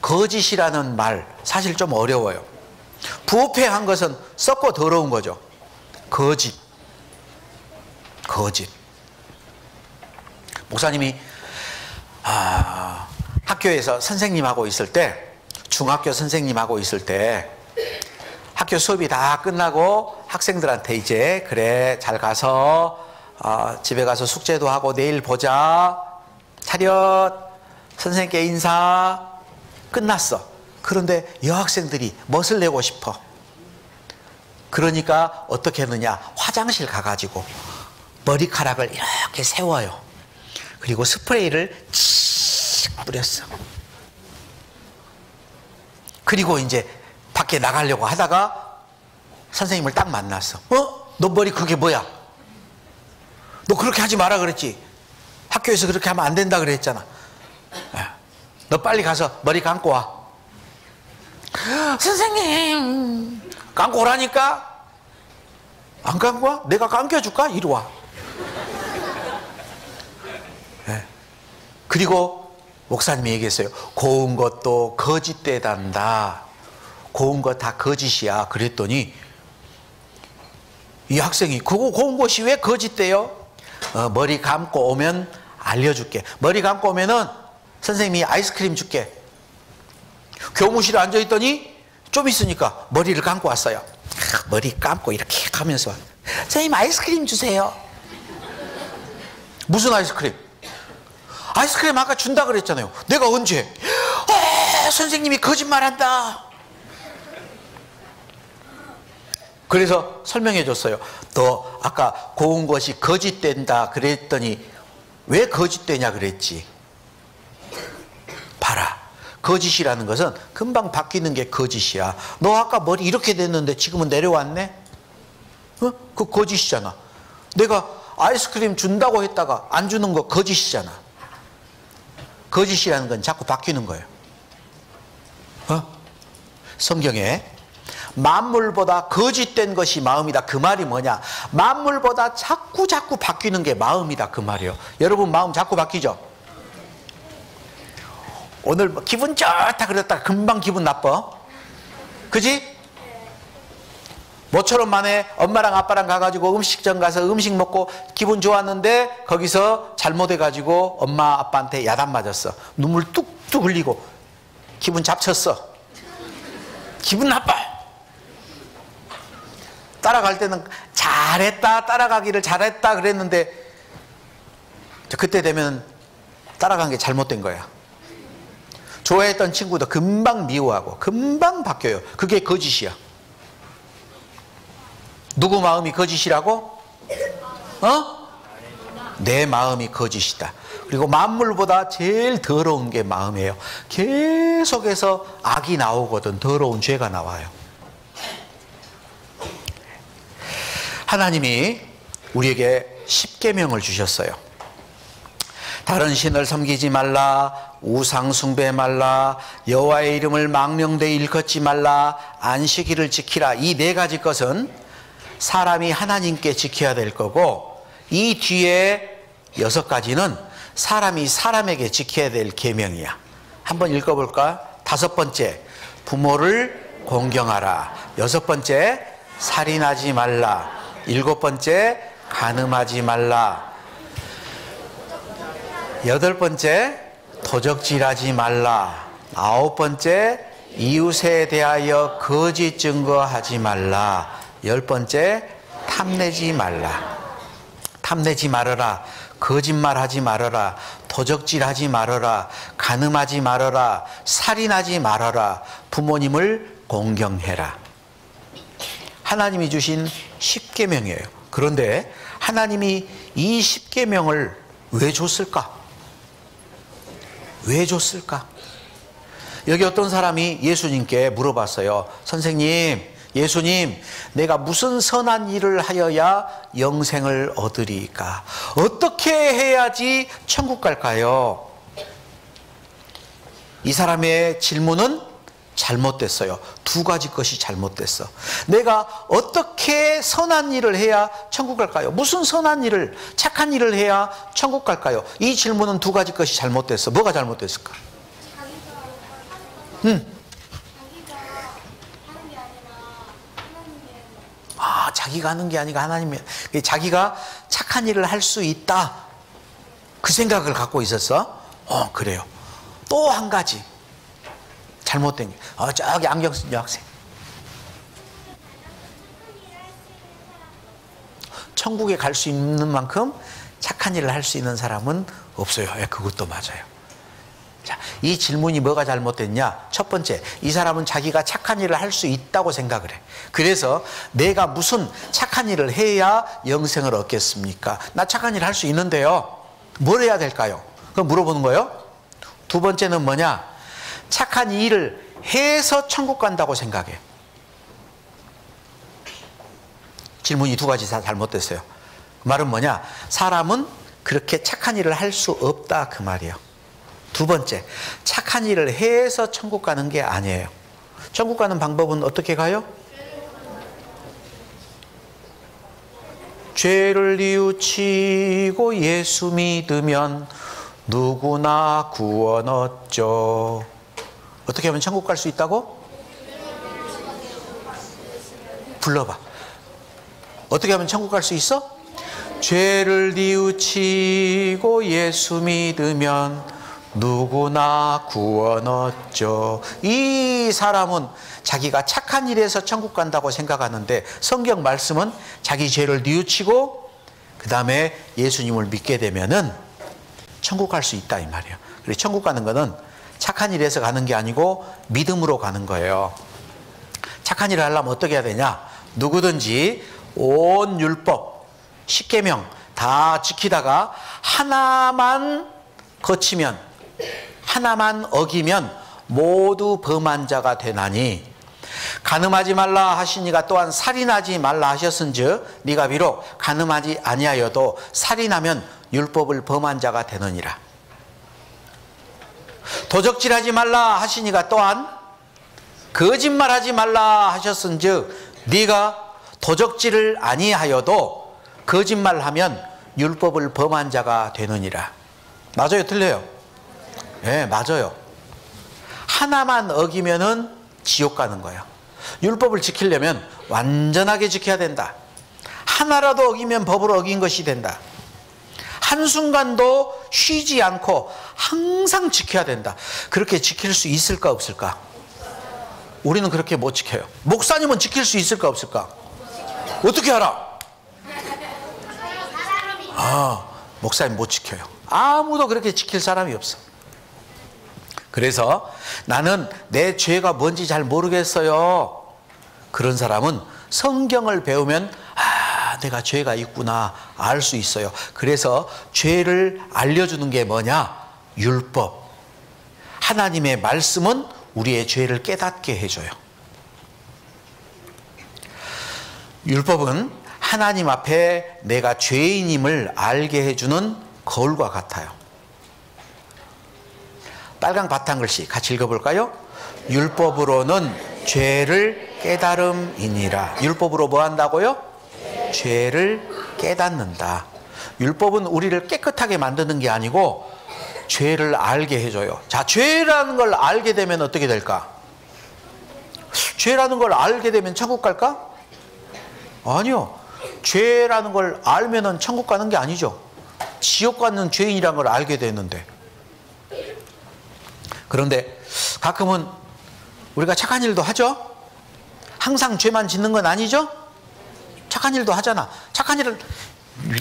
거짓이라는 말 사실 좀 어려워요. 부패한 것은 썩고 더러운 거죠. 거짓. 목사님이 학교에서 선생님하고 있을 때, 중학교 선생님하고 있을 때 학교 수업이 다 끝나고 학생들한테 이제 그래 잘 가서 집에 가서 숙제도 하고 내일 보자, 차렷, 선생님께 인사, 끝났어. 그런데 여학생들이 멋을 내고 싶어. 그러니까 어떻게 하느냐, 화장실 가가지고 머리카락을 이렇게 세워요. 그리고 스프레이를 칙 뿌렸어. 그리고 이제 밖에 나가려고 하다가 선생님을 딱 만났어. 너 머리 그게 뭐야? 너 그렇게 하지 마라 그랬지. 학교에서 그렇게 하면 안 된다 그랬잖아. 너 빨리 가서 머리 감고 와. 선생님. 감고 오라니까. 안 감고 와? 내가 감겨줄까? 이리 와. 그리고 목사님이 얘기했어요. 고운 것도 거짓되단다. 고운 것 다 거짓이야. 그랬더니 이 학생이 그거 고운 것이 왜 거짓돼요? 머리 감고 오면 알려줄게. 머리 감고 오면은 선생님이 아이스크림 줄게. 교무실에 앉아있더니 좀 있으니까 머리를 감고 왔어요. 머리 감고 이렇게 가면서 선생님 아이스크림 주세요. 무슨 아이스크림? 아이스크림 아까 준다 그랬잖아요. 내가 언제? 선생님이 거짓말한다. 그래서 설명해 줬어요. 너 아까 고운 것이 거짓된다 그랬더니 왜 거짓되냐 그랬지. 봐라. 거짓이라는 것은 금방 바뀌는 게 거짓이야. 너 아까 머리 이렇게 됐는데 지금은 내려왔네? 어? 그거 거짓이잖아. 내가 아이스크림 준다고 했다가 안 주는 거 거짓이잖아. 거짓이라는 건 자꾸 바뀌는 거예요. 어? 성경에 만물보다 거짓된 것이 마음이다. 그 말이 뭐냐? 만물보다 자꾸 바뀌는 게 마음이다. 그 말이요. 여러분 마음 자꾸 바뀌죠? 오늘 기분 좋다 그랬다가 금방 기분 나빠. 그지? 모처럼 만에 엄마랑 아빠랑 가가지고 음식점 가서 음식 먹고 기분 좋았는데 거기서 잘못해가지고 엄마 아빠한테 야단 맞았어. 눈물 뚝뚝 흘리고 기분 잡쳤어. 기분 나빠. 따라갈 때는 잘했다, 따라가기를 잘했다 그랬는데 그때 되면 따라간 게 잘못된 거야. 좋아했던 친구도 금방 미워하고 금방 바뀌어요. 그게 거짓이야. 누구 마음이 거짓이라고? 어? 내 마음이 거짓이다. 그리고 만물보다 제일 더러운 게 마음이에요. 계속해서 악이 나오거든. 더러운 죄가 나와요. 하나님이 우리에게 십계명을 주셨어요. 다른 신을 섬기지 말라, 우상 숭배 말라, 여호와의 이름을 망령되이 일컫지 말라, 안식일을 지키라. 이 네 가지 것은 사람이 하나님께 지켜야 될 거고, 이 뒤에 6가지는 사람이 사람에게 지켜야 될 계명이야. 한번 읽어볼까? 5번째, 부모를 공경하라. 6번째, 살인하지 말라. 7번째, 간음하지 말라. 8번째, 도적질하지 말라. 9번째, 이웃에 대하여 거짓 증거하지 말라. 10번째, 탐내지 말라. 탐내지 말아라. 거짓말하지 말아라. 도적질하지 말아라. 간음하지 말아라. 살인하지 말아라. 부모님을 공경해라. 하나님이 주신 십계명이에요. 그런데 하나님이 이 십계명을 왜 줬을까? 왜 줬을까? 여기 어떤 사람이 예수님께 물어봤어요. 선생님, 예수님, 내가 무슨 선한 일을 하여야 영생을 얻으리까? 어떻게 해야지 천국 갈까요? 이 사람의 질문은 잘못됐어요. 2가지 것이 잘못됐어. 내가 어떻게 선한 일을 해야 천국 갈까요? 무슨 선한 일을, 착한 일을 해야 천국 갈까요? 이 질문은 2가지 것이 잘못됐어. 뭐가 잘못됐을까? 자기가 하는 게 아니라 하나님이. 자기가 착한 일을 할 수 있다. 그 생각을 갖고 있었어. 그래요. 또 1가지. 잘못된 게. 저기 안경 쓴 여학생. 천국에 갈 수 있는 만큼 착한 일을 할 수 있는 사람은 없어요. 예, 그것도 맞아요. 자, 이 질문이 뭐가 잘못됐냐? 1번째, 이 사람은 자기가 착한 일을 할 수 있다고 생각을 해. 그래서 내가 무슨 착한 일을 해야 영생을 얻겠습니까? 나 착한 일을 할 수 있는데요. 뭘 해야 될까요? 그럼 물어보는 거예요. 2번째는 뭐냐? 착한 일을 해서 천국 간다고 생각해. 질문이 2가지 다 잘못됐어요. 그 말은 뭐냐? 사람은 그렇게 착한 일을 할 수 없다. 그 말이에요. 2번째, 착한 일을 해서 천국 가는 게 아니에요. 천국 가는 방법은 어떻게 가요? 죄를 뉘우치고 예수 믿으면 누구나 구원 얻죠. 어떻게 하면 천국 갈 수 있다고? 불러봐. 어떻게 하면 천국 갈 수 있어? 죄를 뉘우치고 예수 믿으면 누구나 구원 얻죠. 이 사람은 자기가 착한 일에서 천국 간다고 생각하는데 성경 말씀은 자기 죄를 뉘우치고 그 다음에 예수님을 믿게 되면은 천국 갈 수 있다 이 말이에요. 그래서 천국 가는 거는 착한 일에서 가는 게 아니고 믿음으로 가는 거예요. 착한 일을 하려면 어떻게 해야 되냐? 누구든지 온 율법, 십계명 다 지키다가 하나만 거치면, 하나만 어기면 모두 범한 자가 되나니, 간음하지 말라 하시니가 또한 살인하지 말라 하셨은즉 네가 비록 간음하지 아니하여도 살인하면 율법을 범한 자가 되느니라. 도적질하지 말라 하시니가 또한 거짓말하지 말라 하셨은즉 네가 도적질을 아니하여도 거짓말하면 율법을 범한 자가 되느니라. 맞아요? 틀려요? 네, 맞아요. 하나만 어기면은 지옥 가는 거예요. 율법을 지키려면 완전하게 지켜야 된다. 하나라도 어기면 법을 어긴 것이 된다. 한순간도 쉬지 않고 항상 지켜야 된다. 그렇게 지킬 수 있을까 없을까? 우리는 그렇게 못 지켜요. 목사님은 지킬 수 있을까 없을까? 어떻게 알아? 아, 목사님 못 지켜요. 아무도 그렇게 지킬 사람이 없어. 그래서 나는 내 죄가 뭔지 잘 모르겠어요. 그런 사람은 성경을 배우면 아, 내가 죄가 있구나 알 수 있어요. 그래서 죄를 알려주는 게 뭐냐? 율법. 하나님의 말씀은 우리의 죄를 깨닫게 해줘요. 율법은 하나님 앞에 내가 죄인임을 알게 해주는 거울과 같아요. 빨강 바탕글씨 같이 읽어볼까요? 율법으로는 죄를 깨달음이니라. 율법으로 뭐 한다고요? 죄를 깨닫는다. 율법은 우리를 깨끗하게 만드는 게 아니고 죄를 알게 해줘요. 자, 죄라는 걸 알게 되면 어떻게 될까? 죄라는 걸 알게 되면 천국 갈까? 아니요. 죄라는 걸 알면은 천국 가는 게 아니죠. 지옥 가는 죄인이라는 걸 알게 되는데. 그런데 가끔은 우리가 착한 일도 하죠? 항상 죄만 짓는 건 아니죠? 착한 일도 하잖아. 착한 일을,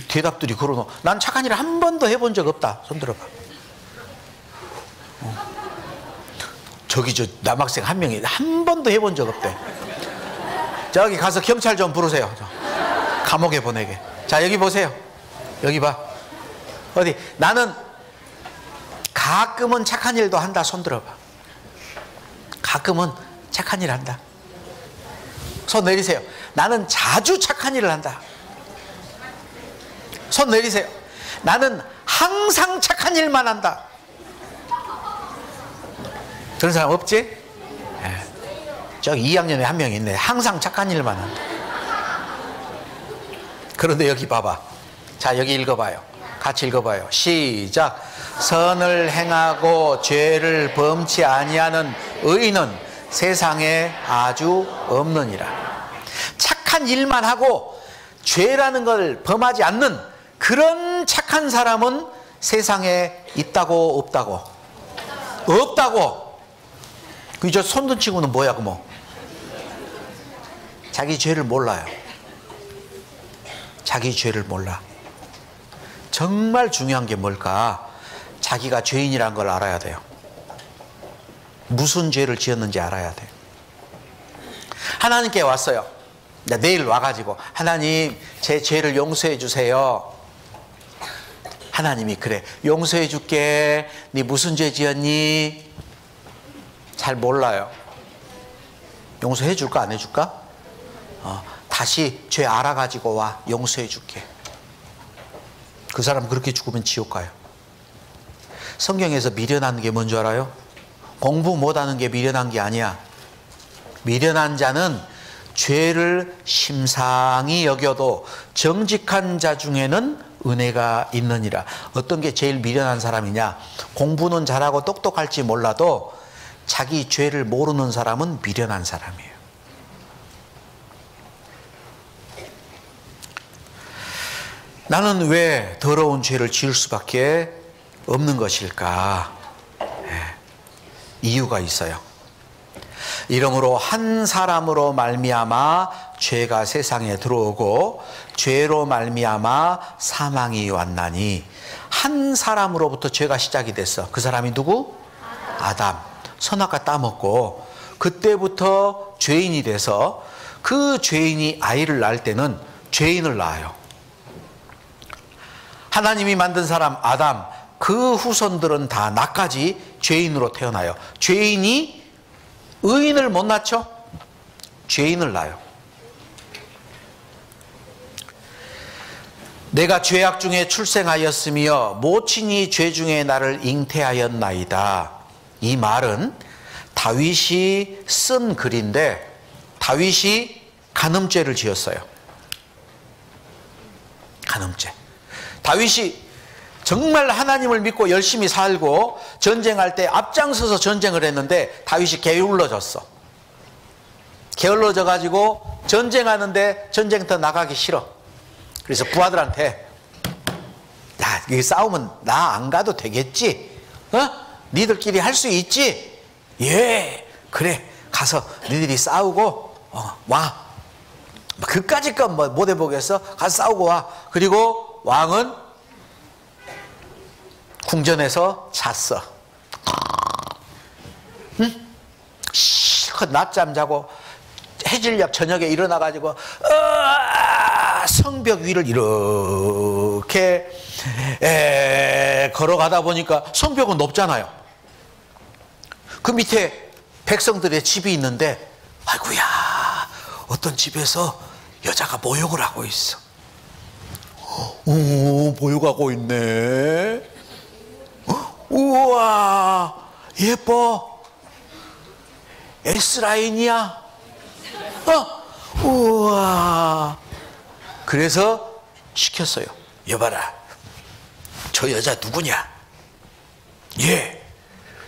대답들이 그러노. 난 착한 일을 한 번도 해본 적 없다. 손 들어봐. 저기 저 남학생 한 명이 한 번도 해본 적 없대. 저기 가서 경찰 좀 부르세요. 감옥에 보내게. 자, 여기 보세요. 여기 봐. 어디? 나는 가끔은 착한 일도 한다. 손 들어봐. 가끔은 착한 일 한다. 손 내리세요. 나는 자주 착한 일을 한다. 손 내리세요. 나는 항상 착한 일만 한다. 그런 사람 없지? 네. 저기 2학년에 한 명 있네. 항상 착한 일만 한다. 그런데 여기 봐봐. 자, 여기 읽어봐요. 같이 읽어봐요. 시작. 선을 행하고 죄를 범치 아니하는 의인은 세상에 아주 없느니라. 착한 일만 하고 죄라는 걸 범하지 않는 그런 착한 사람은 세상에 있다고 없다고? 없다고. 그저 손든 친구는 뭐야? 그 뭐 자기 죄를 몰라요. 자기 죄를 몰라. 정말 중요한 게 뭘까? 자기가 죄인이란 걸 알아야 돼요. 무슨 죄를 지었는지 알아야 돼요. 하나님께 왔어요. 내일 와가지고 하나님 제 죄를 용서해 주세요. 하나님이 그래 용서해 줄게. 네 무슨 죄 지었니? 잘 몰라요. 용서해 줄까 안 해 줄까? 다시 죄 알아가지고 와. 용서해 줄게. 그 사람 그렇게 죽으면 지옥 가요. 성경에서 미련한 게 뭔 줄 알아요? 공부 못하는 게 미련한 게 아니야. 미련한 자는 죄를 심상히 여겨도 정직한 자 중에는 은혜가 있느니라. 어떤 게 제일 미련한 사람이냐? 공부는 잘하고 똑똑할지 몰라도 자기 죄를 모르는 사람은 미련한 사람이에요. 나는 왜 더러운 죄를 지을 수밖에 없는 것일까? 이유가 있어요. 이러므로 한 사람으로 말미암아 죄가 세상에 들어오고 죄로 말미암아 사망이 왔나니, 한 사람으로부터 죄가 시작이 됐어. 그 사람이 누구? 아담. 선악과 따먹고 그때부터 죄인이 돼서, 그 죄인이 아이를 낳을 때는 죄인을 낳아요. 하나님이 만든 사람 아담, 그 후손들은 다 나까지 죄인으로 태어나요. 죄인이 의인을 못 낳죠? 죄인을 낳아요. 내가 죄악 중에 출생하였으며 모친이 죄 중에 나를 잉태하였나이다. 이 말은 다윗이 쓴 글인데, 다윗이 간음죄를 지었어요. 간음죄. 다윗이 정말 하나님을 믿고 열심히 살고 전쟁할 때 앞장서서 전쟁을 했는데, 다윗이 게을러졌어. 게을러져가지고 전쟁하는데 전쟁터 나가기 싫어. 그래서 부하들한테, 야, 여기 싸우면 나 안 가도 되겠지? 어? 니들끼리 할 수 있지? 예, 그래. 가서 니들이 싸우고 와. 그까짓 건 못 해보겠어? 가서 싸우고 와. 그리고 왕은 궁전에서 잤어. 응? 실컷 낮잠 자고 해질녘 저녁에 일어나가지고 성벽 위를 이렇게 걸어가다 보니까 성벽은 높잖아요. 그 밑에 백성들의 집이 있는데, 아이고야, 어떤 집에서 여자가 모욕을 하고 있어. 오, 모욕하고 있네. 우와, 예뻐. S라인이야. 우와. 그래서 시켰어요. 여봐라, 저 여자 누구냐? 예,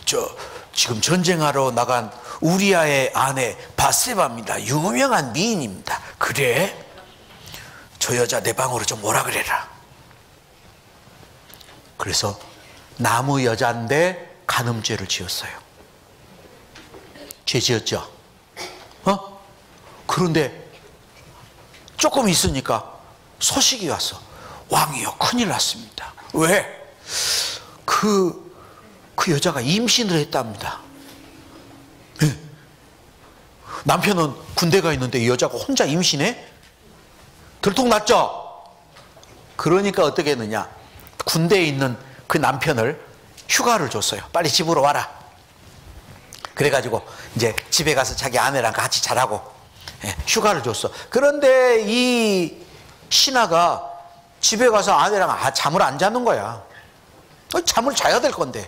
저 지금 전쟁하러 나간 우리아의 아내 바세바입니다. 유명한 미인입니다. 그래? 저 여자 내 방으로 좀 오라 그래라. 그래서 나무 여잔데 간음죄를 지었어요. 죄 지었죠? 어? 그런데 조금 있으니까 소식이 왔어. 왕이요, 큰일 났습니다. 왜? 그 여자가 임신을 했답니다. 네. 남편은 군대가 있는데 이 여자가 혼자 임신해? 들통났죠? 그러니까 어떻게 했느냐, 군대에 있는 그 남편을 휴가를 줬어요. 빨리 집으로 와라. 그래가지고 이제 집에 가서 자기 아내랑 같이 자라고 휴가를 줬어. 그런데 이 신하가 집에 가서 아내랑 잠을 안 자는 거야. 잠을 자야 될 건데.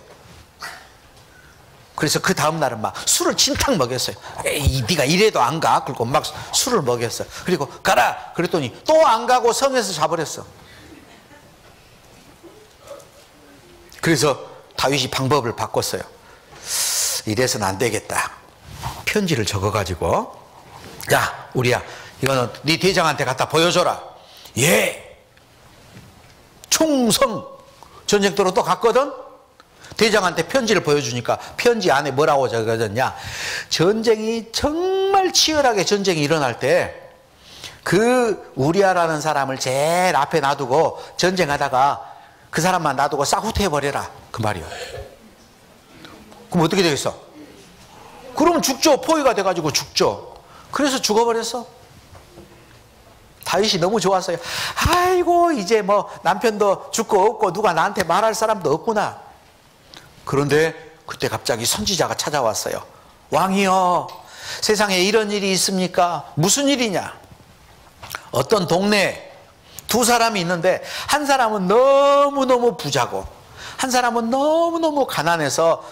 그래서 그 다음 날은 막 술을 진탕 먹였어요. 에이, 네가 이래도 안 가. 그리고 막 술을 먹였어. 그리고 가라 그랬더니 또 안 가고 성에서 자버렸어. 그래서 다윗이 방법을 바꿨어요. 이래서는 안 되겠다. 편지를 적어가지고, 야, 우리야, 이거는 네 대장한테 갖다 보여줘라. 예. 충성 전쟁터로 또 갔거든. 대장한테 편지를 보여주니까 편지 안에 뭐라고 적어졌냐, 전쟁이 정말 치열하게 전쟁이 일어날 때 그 우리아라는 사람을 제일 앞에 놔두고 전쟁하다가 그 사람만 놔두고 싹 후퇴해버려라. 그 말이요. 그럼 어떻게 되겠어? 그럼 죽죠. 포위가 돼가지고 죽죠. 그래서 죽어버렸어. 다윗이 너무 좋았어요. 아이고, 이제 뭐 남편도 죽고 없고 누가 나한테 말할 사람도 없구나. 그런데 그때 갑자기 선지자가 찾아왔어요. 왕이여, 세상에 이런 일이 있습니까? 무슨 일이냐? 어떤 동네에 두 사람이 있는데, 한 사람은 너무너무 부자고 한 사람은 너무너무 가난해서,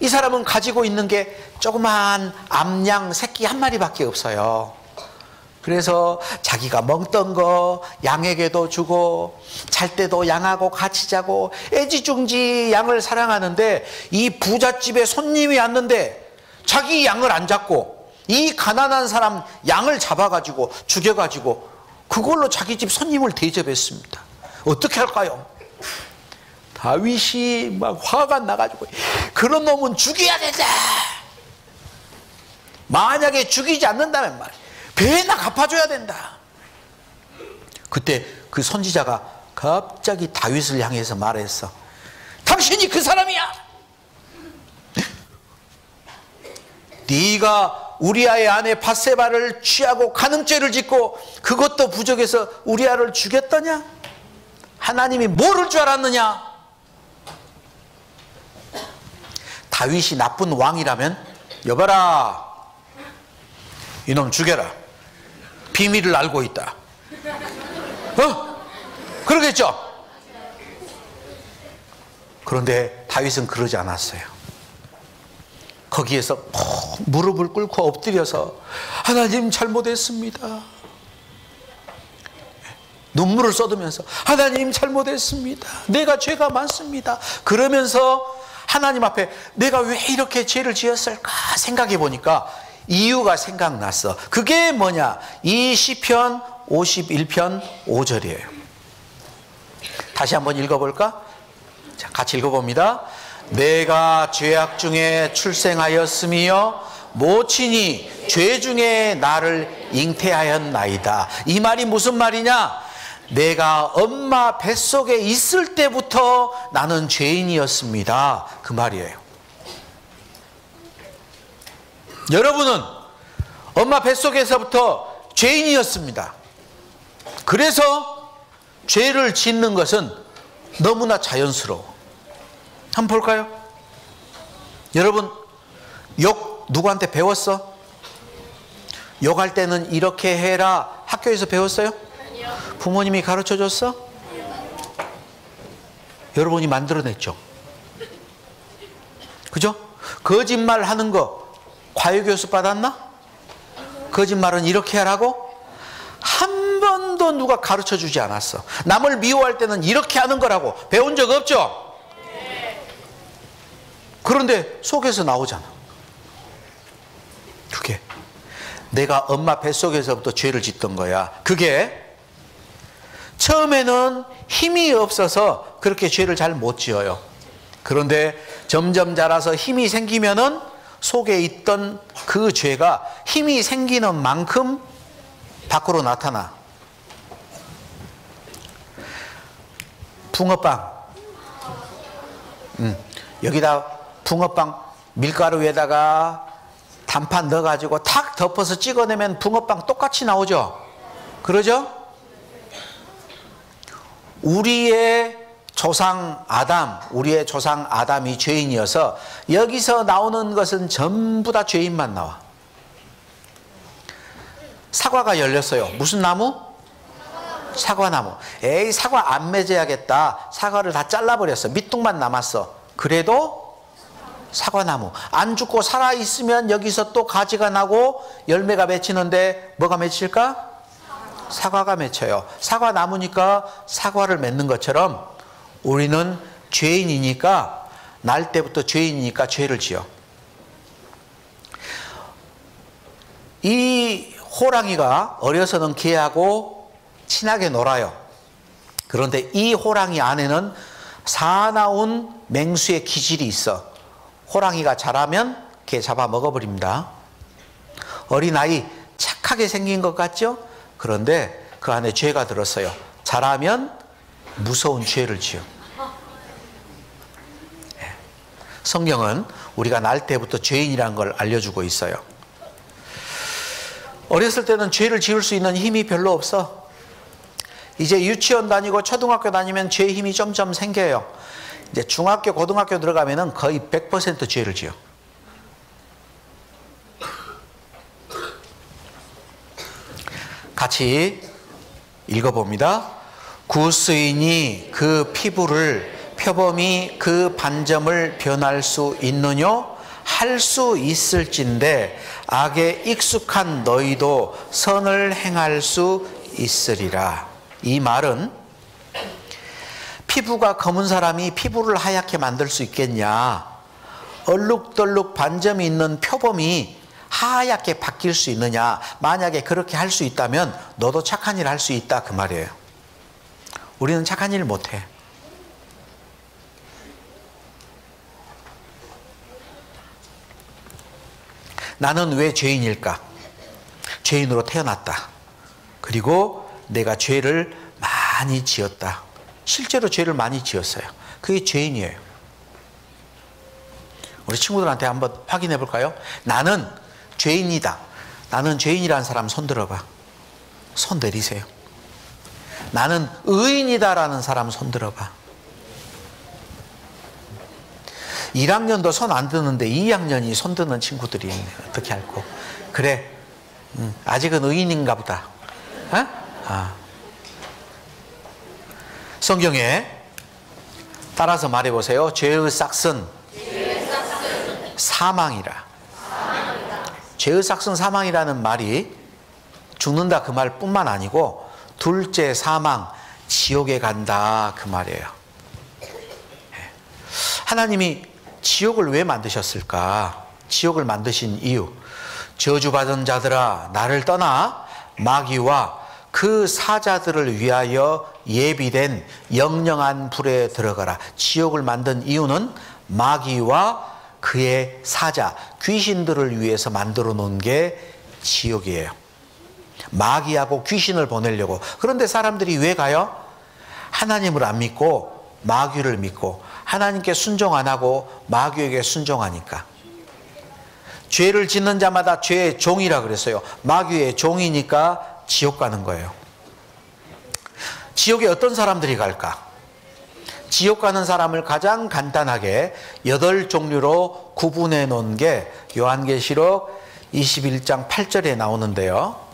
이 사람은 가지고 있는 게 조그만 암양 새끼 한 마리밖에 없어요. 그래서 자기가 먹던 거 양에게도 주고 잘 때도 양하고 같이 자고 애지중지 양을 사랑하는데, 이 부잣집에 손님이 왔는데 자기 양을 안 잡고 이 가난한 사람 양을 잡아가지고 죽여가지고 그걸로 자기 집 손님을 대접했습니다. 어떻게 할까요? 다윗이 막 화가 나가지고 그런 놈은 죽여야 된다. 만약에 죽이지 않는다면 말이야. 배나 갚아줘야 된다. 그때 그 선지자가 갑자기 다윗을 향해서 말했어. 당신이 그 사람이야. 네가 우리아의 아내 밧세바를 취하고 간음죄를 짓고 그것도 부족해서 우리아를 죽였더냐? 하나님이 모를 줄 알았느냐? 다윗이 나쁜 왕이라면 여봐라, 이놈 죽여라. 비밀을 알고 있다. 어? 그러겠죠? 그런데 다윗은 그러지 않았어요. 거기에서 무릎을 꿇고 엎드려서 하나님 잘못했습니다. 눈물을 쏟으면서 하나님 잘못했습니다. 내가 죄가 많습니다. 그러면서 하나님 앞에 내가 왜 이렇게 죄를 지었을까 생각해 보니까 이유가 생각났어. 그게 뭐냐? 이 시편 51편 5절이에요. 다시 한번 읽어볼까? 자, 같이 읽어봅니다. 내가 죄악 중에 출생하였으며 모친이 죄 중에 나를 잉태하였나이다. 이 말이 무슨 말이냐? 내가 엄마 뱃속에 있을 때부터 나는 죄인이었습니다. 그 말이에요. 여러분은 엄마 뱃속에서부터 죄인이었습니다. 그래서 죄를 짓는 것은 너무나 자연스러워. 한번 볼까요? 여러분, 욕 누구한테 배웠어? 욕할 때는 이렇게 해라. 학교에서 배웠어요? 아니요. 부모님이 가르쳐줬어? 아니요. 여러분이 만들어냈죠. 그죠? 거짓말 하는 거 과외교수 받았나? 거짓말은 이렇게 하라고? 한 번도 누가 가르쳐주지 않았어. 남을 미워할 때는 이렇게 하는 거라고 배운 적 없죠? 그런데 속에서 나오잖아. 그게 내가 엄마 뱃속에서부터 죄를 짓던 거야. 그게 처음에는 힘이 없어서 그렇게 죄를 잘 못 지어요. 그런데 점점 자라서 힘이 생기면은 속에 있던 그 죄가 힘이 생기는 만큼 밖으로 나타나. 붕어빵. 여기다 붕어빵 밀가루 위에다가 단팥 넣어가지고 탁 덮어서 찍어내면 붕어빵 똑같이 나오죠. 그러죠? 우리의 조상 아담이 죄인이어서 여기서 나오는 것은 전부 다 죄인만 나와. 사과가 열렸어요. 무슨 나무? 사과나무. 에이, 사과 안 맺어야겠다. 사과를 다 잘라버렸어. 밑둥만 남았어. 그래도 사과나무. 안 죽고 살아있으면 여기서 또 가지가 나고 열매가 맺히는데 뭐가 맺힐까? 사과가 맺혀요. 사과나무니까 사과를 맺는 것처럼 우리는 죄인이니까, 날 때부터 죄인이니까 죄를 지어. 이 호랑이가 어려서는 개하고 친하게 놀아요. 그런데 이 호랑이 안에는 사나운 맹수의 기질이 있어. 호랑이가 자라면 개 잡아먹어버립니다. 어린아이 착하게 생긴 것 같죠? 그런데 그 안에 죄가 들었어요. 자라면 무서운 죄를 지어. 성경은 우리가 날 때부터 죄인이라는 걸 알려주고 있어요. 어렸을 때는 죄를 지을 수 있는 힘이 별로 없어. 이제 유치원 다니고 초등학교 다니면 죄의 힘이 점점 생겨요. 이제 중학교, 고등학교 들어가면은 거의 100% 죄를 지어. 같이 읽어봅니다. 구스인이 그 피부를, 표범이 그 반점을 변할 수 있느뇨? 할 수 있을진데 악에 익숙한 너희도 선을 행할 수 있으리라. 이 말은 피부가 검은 사람이 피부를 하얗게 만들 수 있겠냐? 얼룩덜룩 반점이 있는 표범이 하얗게 바뀔 수 있느냐? 만약에 그렇게 할 수 있다면 너도 착한 일을 할 수 있다, 그 말이에요. 우리는 착한 일을 못해. 나는 왜 죄인일까? 죄인으로 태어났다. 그리고 내가 죄를 많이 지었다. 실제로 죄를 많이 지었어요. 그게 죄인이에요. 우리 친구들한테 한번 확인해 볼까요? 나는 죄인이다. 나는 죄인이라는 사람 손 들어봐. 손 내리세요. 나는 의인이다라는 사람 손 들어봐. 1학년도 손 안 드는데 2학년이 손 드는 친구들이 있네. 어떻게 알고. 그래. 아직은 의인인가 보다. 어? 아. 성경에 따라서 말해보세요. 죄의 싹슨 사망이라. 죄의 싹슨 사망이라는 말이 죽는다 그 말뿐만 아니고 둘째 사망, 지옥에 간다 그 말이에요. 하나님이 지옥을 왜 만드셨을까? 지옥을 만드신 이유. 저주받은 자들아 나를 떠나 마귀와 그 사자들을 위하여 예비된 영영한 불에 들어가라. 지옥을 만든 이유는 마귀와 그의 사자, 귀신들을 위해서 만들어 놓은 게 지옥이에요. 마귀하고 귀신을 보내려고. 그런데 사람들이 왜 가요? 하나님을 안 믿고 마귀를 믿고, 하나님께 순종 안 하고 마귀에게 순종하니까. 죄를 짓는 자마다 죄의 종이라 그랬어요. 마귀의 종이니까 지옥 가는 거예요. 지옥에 어떤 사람들이 갈까? 지옥 가는 사람을 가장 간단하게 8종류로 구분해 놓은 게 요한계시록 21장 8절에 나오는데요.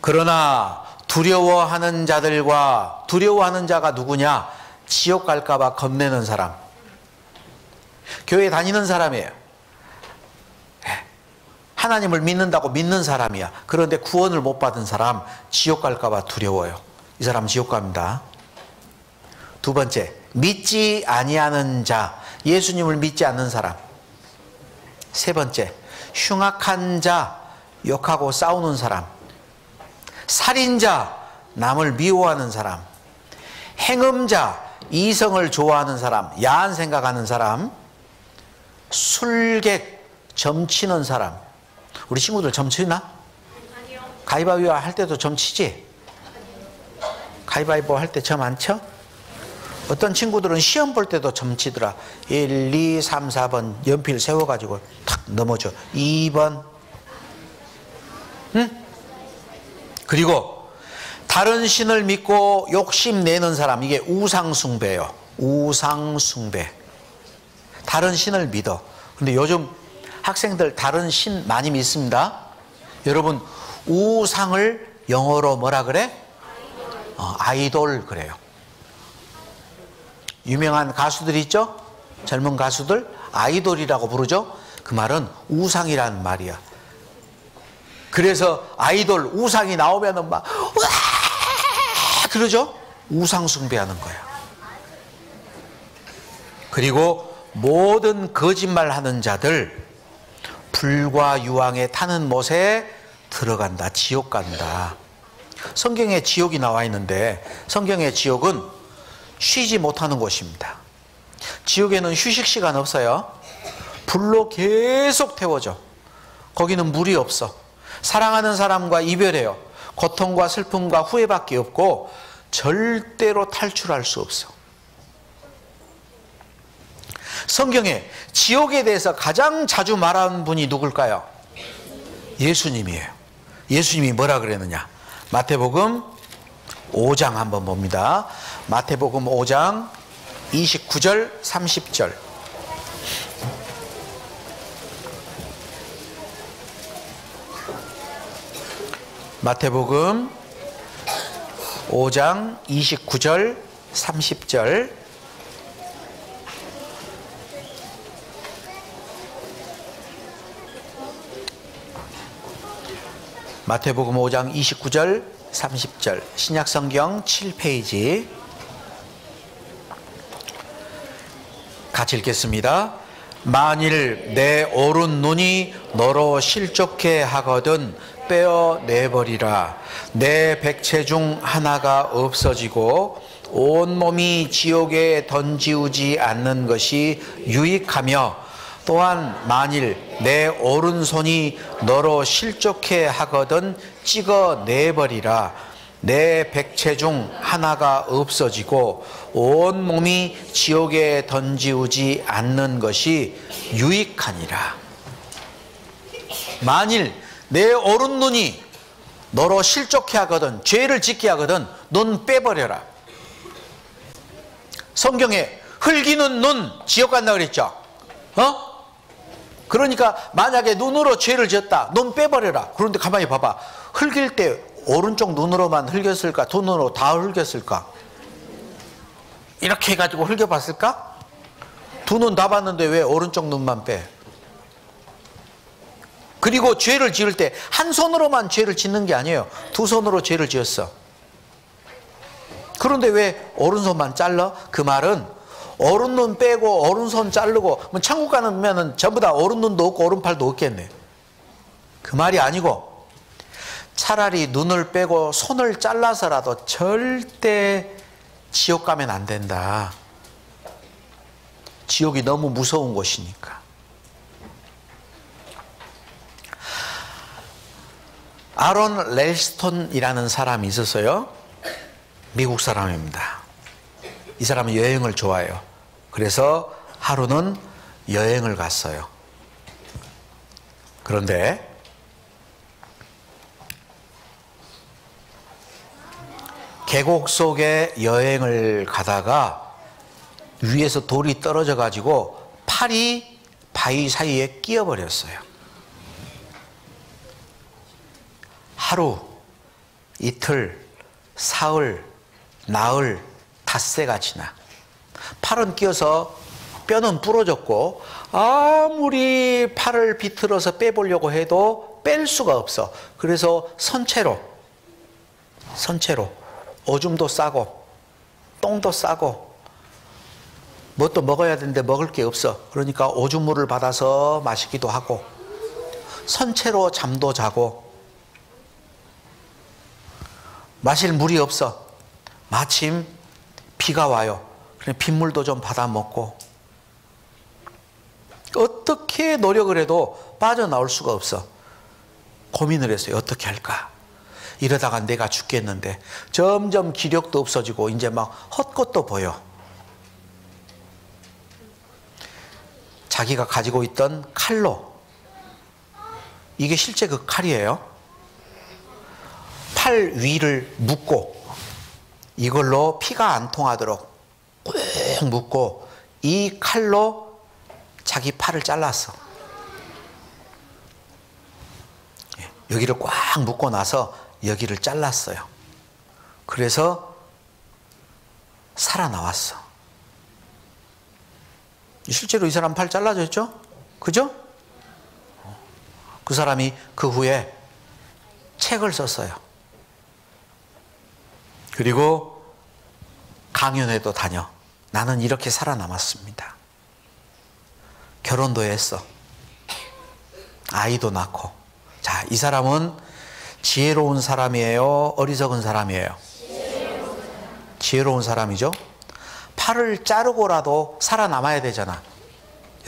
그러나 두려워하는 자들과, 두려워하는 자가 누구냐? 지옥 갈까 봐 겁내는 사람. 교회 다니는 사람이에요. 하나님을 믿는다고 믿는 사람이야. 그런데 구원을 못 받은 사람, 지옥 갈까 봐 두려워요. 이 사람 지옥 갑니다. 두 번째, 믿지 아니하는 자, 예수님을 믿지 않는 사람. 세 번째, 흉악한 자, 욕하고 싸우는 사람. 살인자, 남을 미워하는 사람. 행음자, 이성을 좋아하는 사람, 야한 생각하는 사람. 술객, 점치는 사람. 우리 친구들 점치나? 아니요. 가위바위보 할 때도 점치지? 아니요. 가위바위보 할 때 점 안 쳐? 어떤 친구들은 시험 볼 때도 점치더라. 1, 2, 3, 4번 연필 세워가지고 탁 넘어져. 2번. 응? 그리고 다른 신을 믿고 욕심내는 사람. 이게 우상숭배예요. 우상숭배. 다른 신을 믿어. 근데 요즘 학생들 다른 신 많이 믿습니다. 여러분, 우상을 영어로 뭐라 그래? 아이돌 그래요. 유명한 가수들 있죠? 젊은 가수들 아이돌이라고 부르죠? 그 말은 우상이라는 말이야. 그래서 아이돌 우상이 나오면은 막 우와! 그러죠? 우상 숭배하는 거야. 그리고 모든 거짓말하는 자들, 불과 유황에 타는 못에 들어간다. 지옥 간다. 성경에 지옥이 나와 있는데, 성경의 지옥은 쉬지 못하는 곳입니다. 지옥에는 휴식 시간 없어요. 불로 계속 태워져. 거기는 물이 없어. 사랑하는 사람과 이별해요. 고통과 슬픔과 후회밖에 없고 절대로 탈출할 수 없어. 성경에 지옥에 대해서 가장 자주 말하는 분이 누굴까요? 예수님이에요. 예수님이 뭐라 그랬느냐? 마태복음 5장 한번 봅니다. 마태복음 5장 29절 30절. 마태복음 5장 29절 30절. 마태복음 5장 29절 30절. 신약성경 7페이지 같이 읽겠습니다. 만일 내 오른 눈이 너로 실족해 하거든 빼어내버리라. 내 백체 중 하나가 없어지고 온몸이 지옥에 던지우지 않는 것이 유익하며, 또한 만일 내 오른손이 너로 실족해 하거든 찍어내버리라. 내 백체 중 하나가 없어지고 온몸이 지옥에 던지우지 않는 것이 유익하니라. 만일 내 오른눈이 너로 실족해 하거든, 죄를 짓게 하거든 눈 빼버려라. 성경에 흘기는 눈 지옥 간다 그랬죠? 그러니까 만약에 눈으로 죄를 지었다, 눈 빼버려라. 그런데 가만히 봐봐, 흘길 때 오른쪽 눈으로만 흘겼을까, 두 눈으로 다 흘겼을까? 이렇게 해가지고 흘겨봤을까? 두 눈 다 봤는데 왜 오른쪽 눈만 빼? 그리고 죄를 지을 때 한 손으로만 죄를 짓는 게 아니에요. 두 손으로 죄를 지었어. 그런데 왜 오른손만 잘라? 그 말은 오른눈 빼고 오른손 자르고 천국 가면 전부 다 오른눈도 없고 오른팔도 없겠네. 그 말이 아니고, 차라리 눈을 빼고 손을 잘라서라도 절대 지옥 가면 안 된다. 지옥이 너무 무서운 곳이니까. 아론 렐스톤이라는 사람이 있었어요. 미국 사람입니다. 이 사람은 여행을 좋아해요. 그래서 하루는 여행을 갔어요. 그런데 계곡 속에 여행을 가다가 위에서 돌이 떨어져 가지고 팔이 바위 사이에 끼어버렸어요. 하루, 이틀, 사흘, 나흘, 닷새가 지나 팔은 끼어서 뼈는 부러졌고 아무리 팔을 비틀어서 빼보려고 해도 뺄 수가 없어. 그래서 선체로 오줌도 싸고 똥도 싸고 뭣도 먹어야 되는데 먹을 게 없어. 그러니까 오줌물을 받아서 마시기도 하고 선체로 잠도 자고, 마실 물이 없어. 마침 비가 와요. 그래 빗물도 좀 받아 먹고, 어떻게 노력을 해도 빠져나올 수가 없어. 고민을 했어요. 어떻게 할까? 이러다가 내가 죽겠는데. 점점 기력도 없어지고 이제 막 헛것도 보여. 자기가 가지고 있던 칼로, 이게 실제 그 칼이에요. 팔 위를 묶고 이걸로 피가 안 통하도록 꾹 묶고 이 칼로 자기 팔을 잘랐어. 여기를 꽉 묶고 나서 여기를 잘랐어요. 그래서 살아나왔어. 실제로 이 사람 팔 잘라졌죠? 그죠? 그 사람이 그 후에 책을 썼어요. 그리고 강연회도 다녀. 나는 이렇게 살아남았습니다. 결혼도 했어. 아이도 낳고. 자, 이 사람은 지혜로운 사람이에요? 어리석은 사람이에요? 지혜로운 사람이죠. 팔을 자르고라도 살아남아야 되잖아.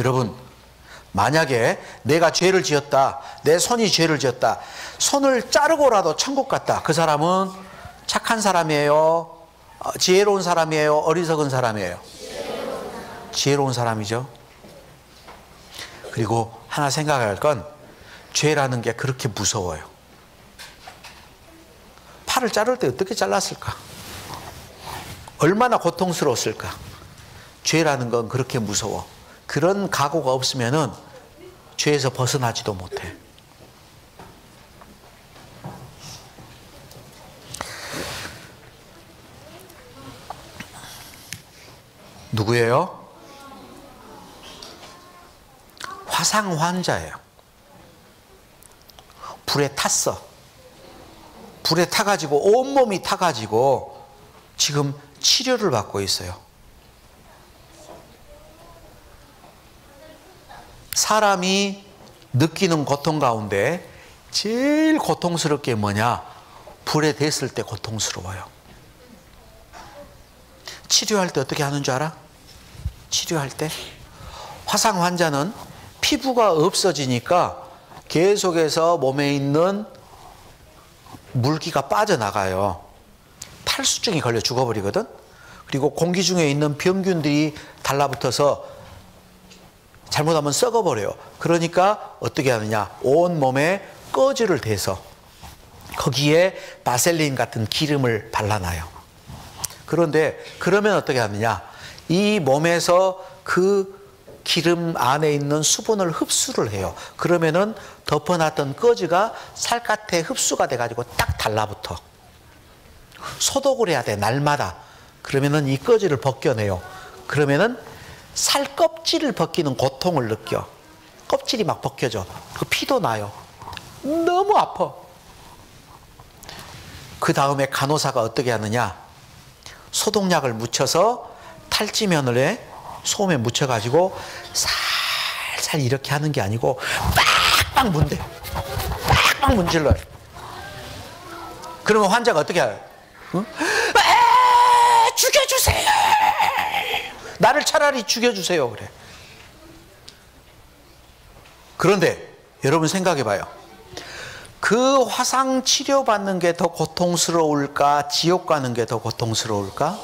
여러분, 만약에 내가 죄를 지었다, 내 손이 죄를 지었다, 손을 자르고라도 천국 갔다, 그 사람은 착한 사람이에요? 지혜로운 사람이에요? 어리석은 사람이에요? 지혜로운 사람이죠. 그리고 하나 생각할 건, 죄라는 게 그렇게 무서워요. 팔을 자를 때 어떻게 잘랐을까? 얼마나 고통스러웠을까? 죄라는 건 그렇게 무서워. 그런 각오가 없으면은 죄에서 벗어나지도 못해. 누구예요? 화상 환자예요. 불에 탔어. 불에 타가지고 온몸이 타가지고 지금 치료를 받고 있어요. 사람이 느끼는 고통 가운데 제일 고통스럽게 뭐냐? 불에 댔을 때 고통스러워요. 치료할 때 어떻게 하는 줄 알아? 치료할 때 화상 환자는 피부가 없어지니까 계속해서 몸에 있는 물기가 빠져나가요. 탈수증이 걸려 죽어버리거든. 그리고 공기 중에 있는 병균들이 달라붙어서 잘못하면 썩어버려요. 그러니까 어떻게 하느냐, 온몸에 거즈를 대서 거기에 바셀린 같은 기름을 발라놔요. 그런데 그러면 어떻게 하느냐, 이 몸에서 그 기름 안에 있는 수분을 흡수를 해요. 그러면은 덮어놨던 거즈가 살갗에 흡수가 돼가지고 딱 달라붙어. 소독을 해야 돼, 날마다. 그러면은 이 거즈를 벗겨내요. 그러면은 살 껍질을 벗기는 고통을 느껴. 껍질이 막 벗겨져. 그 피도 나요. 너무 아파. 그 다음에 간호사가 어떻게 하느냐, 소독약을 묻혀서 탈지면을 소음에 묻혀가지고 살살 이렇게 하는 게 아니고 빡빡 문대요. 빡빡 문질러요. 그러면 환자가 어떻게 해요? 응? 죽여주세요. 나를 차라리 죽여주세요. 그래. 그런데 여러분 생각해봐요. 그 화상 치료받는 게 더 고통스러울까? 지옥 가는 게 더 고통스러울까?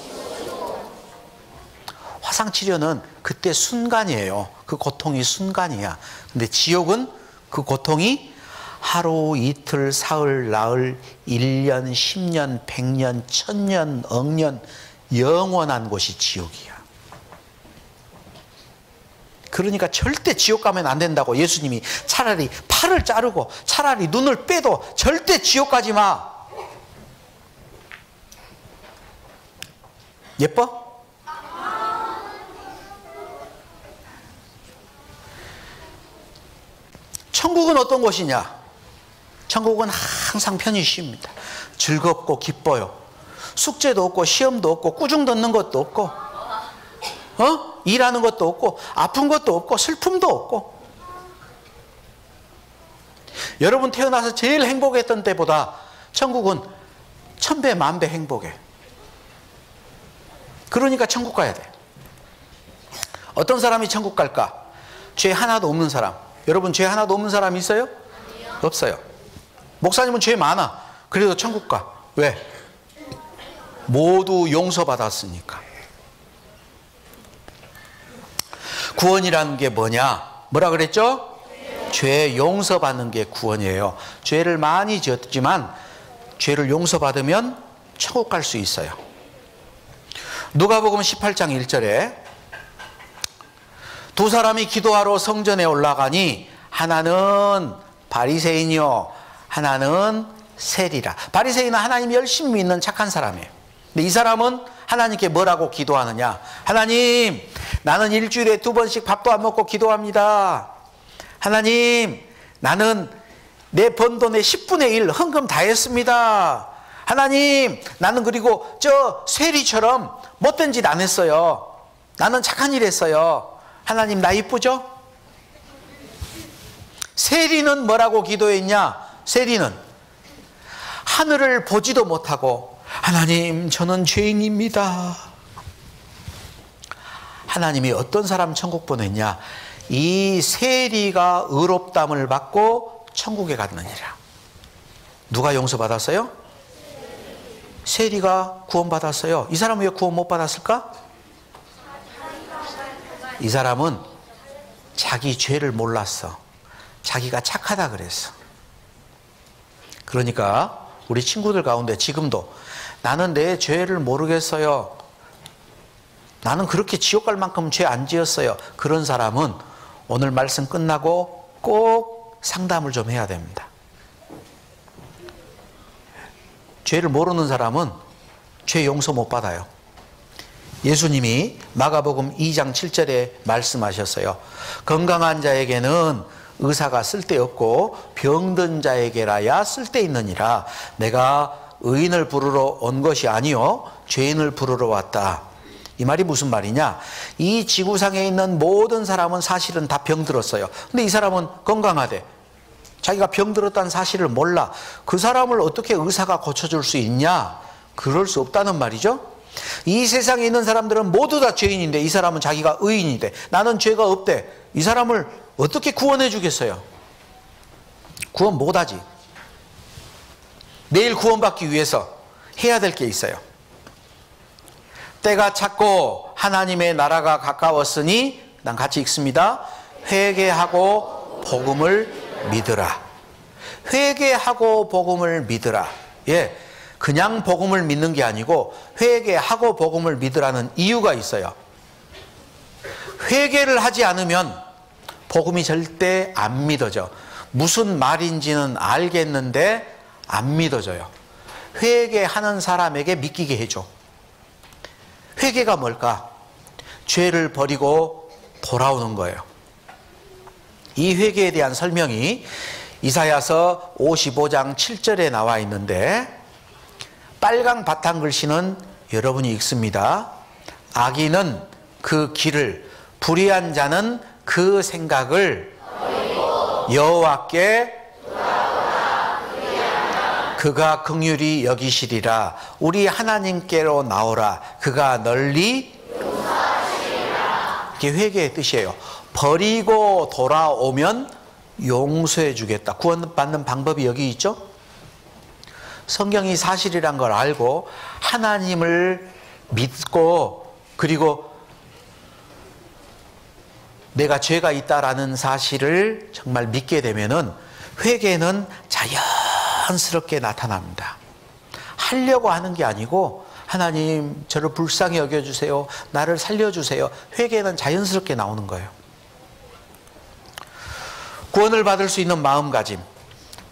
화상 치료는 그때 순간이에요. 그 고통이 순간이야. 근데 지옥은 그 고통이 하루, 이틀, 사흘, 나흘, 1년, 10년, 100년, 1000년, 억년, 영원한 곳이 지옥이야. 그러니까 절대 지옥 가면 안 된다고 예수님이 차라리 팔을 자르고 차라리 눈을 빼도 절대 지옥 가지 마. 예뻐? 천국은 어떤 곳이냐? 천국은 항상 편히 쉽니다. 즐겁고 기뻐요. 숙제도 없고 시험도 없고 꾸중 듣는 것도 없고 일하는 것도 없고 아픈 것도 없고 슬픔도 없고. 여러분 태어나서 제일 행복했던 때보다 천국은 1000배, 10,000배 행복해. 그러니까 천국 가야 돼. 어떤 사람이 천국 갈까? 죄 하나도 없는 사람. 여러분 죄 하나도 없는 사람 있어요? 아니요. 없어요. 목사님은 죄 많아. 그래도 천국 가. 왜? 모두 용서받았으니까. 구원이라는 게 뭐냐? 뭐라 그랬죠? 네. 죄 용서받는 게 구원이에요. 죄를 많이 지었지만 죄를 용서받으면 천국 갈 수 있어요. 누가복음 18장 1절에 두 사람이 기도하러 성전에 올라가니 하나는 바리새인이요 하나는 세리라. 바리새인은 하나님 열심히 믿는 착한 사람이에요. 근데 이 사람은 하나님께 뭐라고 기도하느냐? 하나님, 나는 일주일에 2번씩 밥도 안 먹고 기도합니다. 하나님, 나는 내 번 돈의 10분의 1 헌금 다 했습니다. 하나님, 나는 그리고 저 세리처럼 못된 짓 안 했어요. 나는 착한 일 했어요. 하나님, 나 이쁘죠? 세리는 뭐라고 기도했냐? 세리는 하늘을 보지도 못하고 하나님, 저는 죄인입니다. 하나님이 어떤 사람 천국 보냈냐? 이 세리가 의롭담을 받고 천국에 갔느니라. 누가 용서받았어요? 세리가 구원받았어요. 이 사람은 왜 구원 못 받았을까? 이 사람은 자기 죄를 몰랐어. 자기가 착하다 그랬어. 그러니까 우리 친구들 가운데 지금도 나는 내 죄를 모르겠어요. 나는 그렇게 지옥 갈 만큼 죄 안 지었어요. 그런 사람은 오늘 말씀 끝나고 꼭 상담을 좀 해야 됩니다. 죄를 모르는 사람은 죄 용서 못 받아요. 예수님이 마가복음 2장 7절에 말씀하셨어요. 건강한 자에게는 의사가 쓸데없고 병든 자에게라야 쓸데있느니라. 내가 의인을 부르러 온 것이 아니요 죄인을 부르러 왔다. 이 말이 무슨 말이냐? 이 지구상에 있는 모든 사람은 사실은 다 병들었어요. 근데 이 사람은 건강하대. 자기가 병들었다는 사실을 몰라. 그 사람을 어떻게 의사가 고쳐줄 수 있냐? 그럴 수 없다는 말이죠. 이 세상에 있는 사람들은 모두 다 죄인인데 이 사람은 자기가 의인이 돼. 나는 죄가 없대. 이 사람을 어떻게 구원해 주겠어요? 구원 못하지. 내일 구원받기 위해서 해야 될 게 있어요. 때가 찼고 하나님의 나라가 가까웠으니, 난 같이 읽습니다. 회개하고 복음을 믿으라. 회개하고 복음을 믿으라. 예, 그냥 복음을 믿는 게 아니고 회개하고 복음을 믿으라는 이유가 있어요. 회개를 하지 않으면 복음이 절대 안 믿어져. 무슨 말인지는 알겠는데 안 믿어져요. 회개하는 사람에게 믿기게 해줘. 회개가 뭘까? 죄를 버리고 돌아오는 거예요. 이 회개에 대한 설명이 이사야서 55장 7절에 나와 있는데, 빨강 바탕 글씨는 여러분이 읽습니다. 악인은 그 길을, 불의한 자는 그 생각을 여호와께 그가 긍휼히 여기시리라. 우리 하나님께로 나오라. 그가 널리 용서하시리라. 이게 회개의 뜻이에요. 버리고 돌아오면 용서해 주겠다. 구원받는 방법이 여기 있죠. 성경이 사실이란 걸 알고 하나님을 믿고, 그리고 내가 죄가 있다라는 사실을 정말 믿게 되면은 회개는 자연스럽게 나타납니다. 하려고 하는 게 아니고, 하나님 저를 불쌍히 여겨주세요, 나를 살려주세요. 회개는 자연스럽게 나오는 거예요. 구원을 받을 수 있는 마음가짐,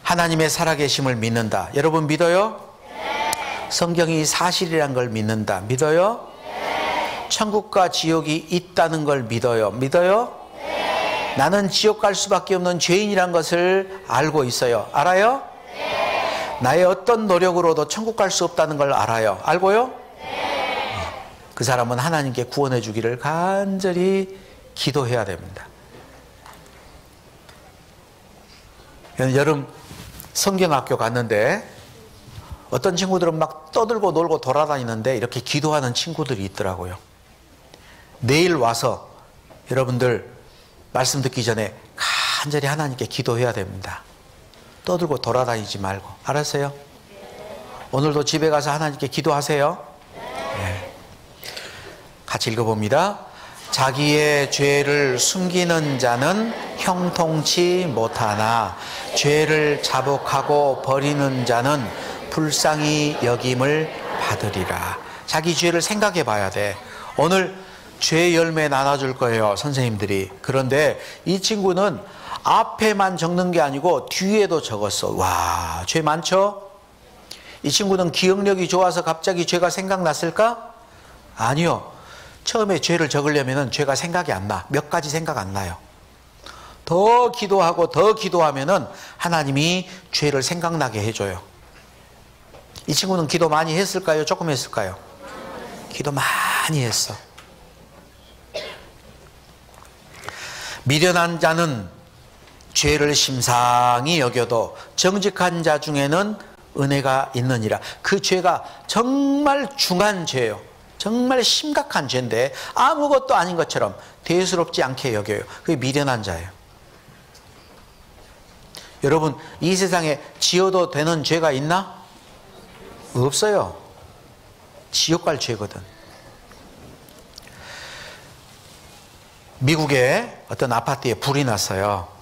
하나님의 살아계심을 믿는다. 여러분 믿어요? 네. 성경이 사실이란 걸 믿는다. 믿어요? 네. 천국과 지옥이 있다는 걸 믿어요? 믿어요? 네. 나는 지옥 갈 수밖에 없는 죄인이란 것을 알고 있어요. 알아요? 나의 어떤 노력으로도 천국 갈 수 없다는 걸 알아요. 알고요? 네. 그 사람은 하나님께 구원해 주기를 간절히 기도해야 됩니다. 여름 성경학교 갔는데 어떤 친구들은 막 떠들고 놀고 돌아다니는데 이렇게 기도하는 친구들이 있더라고요. 내일 와서 여러분들 말씀 듣기 전에 간절히 하나님께 기도해야 됩니다. 떠들고 돌아다니지 말고. 알았어요? 네. 오늘도 집에 가서 하나님께 기도하세요. 네. 같이 읽어봅니다. 자기의 죄를 숨기는 자는 형통치 못하나 죄를 자복하고 버리는 자는 불쌍히 여김을 받으리라. 자기 죄를 생각해 봐야 돼. 오늘 죄 열매 나눠줄 거예요, 선생님들이. 그런데 이 친구는 앞에만 적는 게 아니고 뒤에도 적었어. 와, 죄 많죠? 이 친구는 기억력이 좋아서 갑자기 죄가 생각났을까? 아니요. 처음에 죄를 적으려면 죄가 생각이 안 나. 몇 가지 생각 안 나요. 더 기도하고 더 기도하면 하나님이 죄를 생각나게 해줘요. 이 친구는 기도 많이 했을까요? 조금 했을까요? 기도 많이 했어. 미련한 자는 죄를 심상히 여겨도 정직한 자 중에는 은혜가 있느니라. 그 죄가 정말 중한 죄예요. 정말 심각한 죄인데 아무것도 아닌 것처럼 대수롭지 않게 여겨요. 그게 미련한 자예요. 여러분, 이 세상에 지어도 되는 죄가 있나? 없어요. 지옥 갈 죄거든. 미국에 어떤 아파트에 불이 났어요.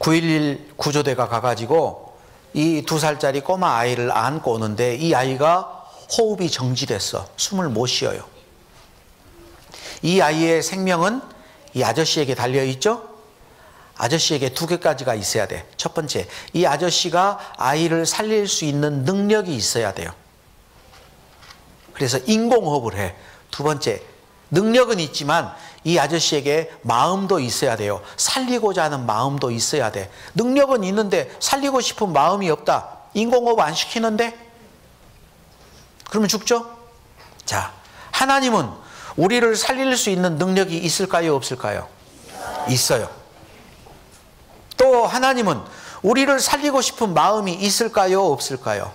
9.11 구조대가 가가지고 이 2살짜리 꼬마 아이를 안고 오는데 이 아이가 호흡이 정지됐어. 숨을 못 쉬어요. 이 아이의 생명은 이 아저씨에게 달려있죠? 아저씨에게 두 개까지가 있어야 돼. 첫 번째, 이 아저씨가 아이를 살릴 수 있는 능력이 있어야 돼요. 그래서 인공호흡을 해. 두 번째, 능력은 있지만 이 아저씨에게 마음도 있어야 돼요. 살리고자 하는 마음도 있어야 돼. 능력은 있는데 살리고 싶은 마음이 없다. 인공호흡 안 시키는데? 그러면 죽죠? 자, 하나님은 우리를 살릴 수 있는 능력이 있을까요? 없을까요? 있어요. 또 하나님은 우리를 살리고 싶은 마음이 있을까요? 없을까요?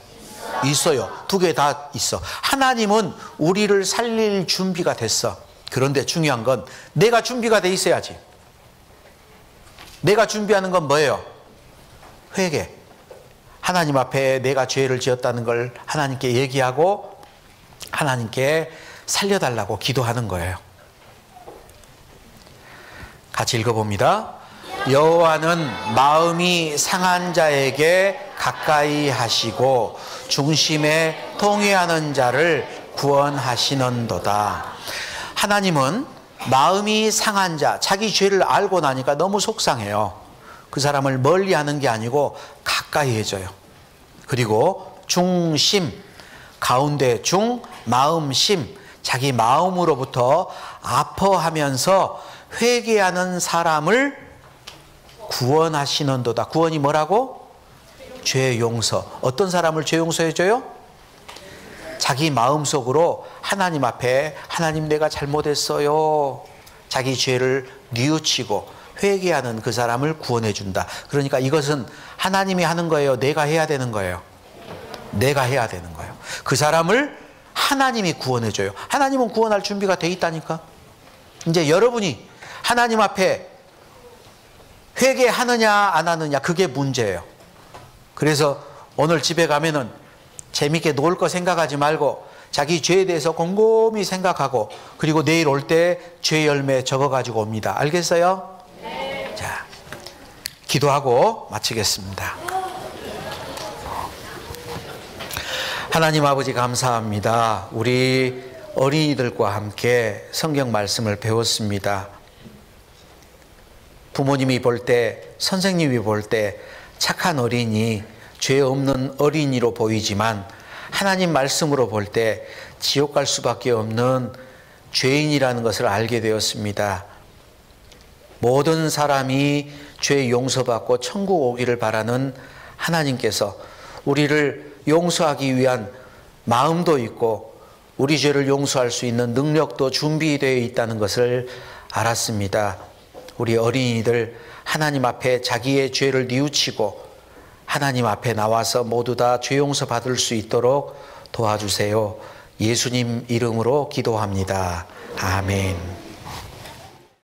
있어요. 두 개 다 있어. 하나님은 우리를 살릴 준비가 됐어. 그런데 중요한 건 내가 준비가 돼 있어야지. 내가 준비하는 건 뭐예요? 회개. 하나님 앞에 내가 죄를 지었다는 걸 하나님께 얘기하고 하나님께 살려달라고 기도하는 거예요. 같이 읽어봅니다. 여호와는 마음이 상한 자에게 가까이 하시고 중심에 통회하는 자를 구원하시는도다. 하나님은 마음이 상한 자, 자기 죄를 알고 나니까 너무 속상해요. 그 사람을 멀리하는 게 아니고 가까이 해줘요. 그리고 중심, 가운데 중, 마음, 심, 자기 마음으로부터 아파하면서 회개하는 사람을 구원하시는도다. 구원이 뭐라고? 죄 용서. 어떤 사람을 죄 용서해줘요? 자기 마음속으로 하나님 앞에 하나님 내가 잘못했어요. 자기 죄를 뉘우치고 회개하는 그 사람을 구원해준다. 그러니까 이것은 하나님이 하는 거예요? 내가 해야 되는 거예요? 내가 해야 되는 거예요. 그 사람을 하나님이 구원해줘요. 하나님은 구원할 준비가 돼 있다니까. 이제 여러분이 하나님 앞에 회개하느냐 안 하느냐, 그게 문제예요. 그래서 오늘 집에 가면은 재밌게 놀 거 생각하지 말고 자기 죄에 대해서 곰곰이 생각하고, 그리고 내일 올 때 죄 열매 적어가지고 옵니다. 알겠어요? 네. 자, 기도하고 마치겠습니다. 하나님 아버지 감사합니다. 우리 어린이들과 함께 성경 말씀을 배웠습니다. 부모님이 볼 때, 선생님이 볼 때 착한 어린이, 죄 없는 어린이로 보이지만 하나님 말씀으로 볼 때 지옥 갈 수밖에 없는 죄인이라는 것을 알게 되었습니다. 모든 사람이 죄 용서받고 천국 오기를 바라는 하나님께서 우리를 용서하기 위한 마음도 있고 우리 죄를 용서할 수 있는 능력도 준비되어 있다는 것을 알았습니다. 우리 어린이들 하나님 앞에 자기의 죄를 뉘우치고 하나님 앞에 나와서 모두 다 죄 용서 받을 수 있도록 도와주세요. 예수님 이름으로 기도합니다. 아멘.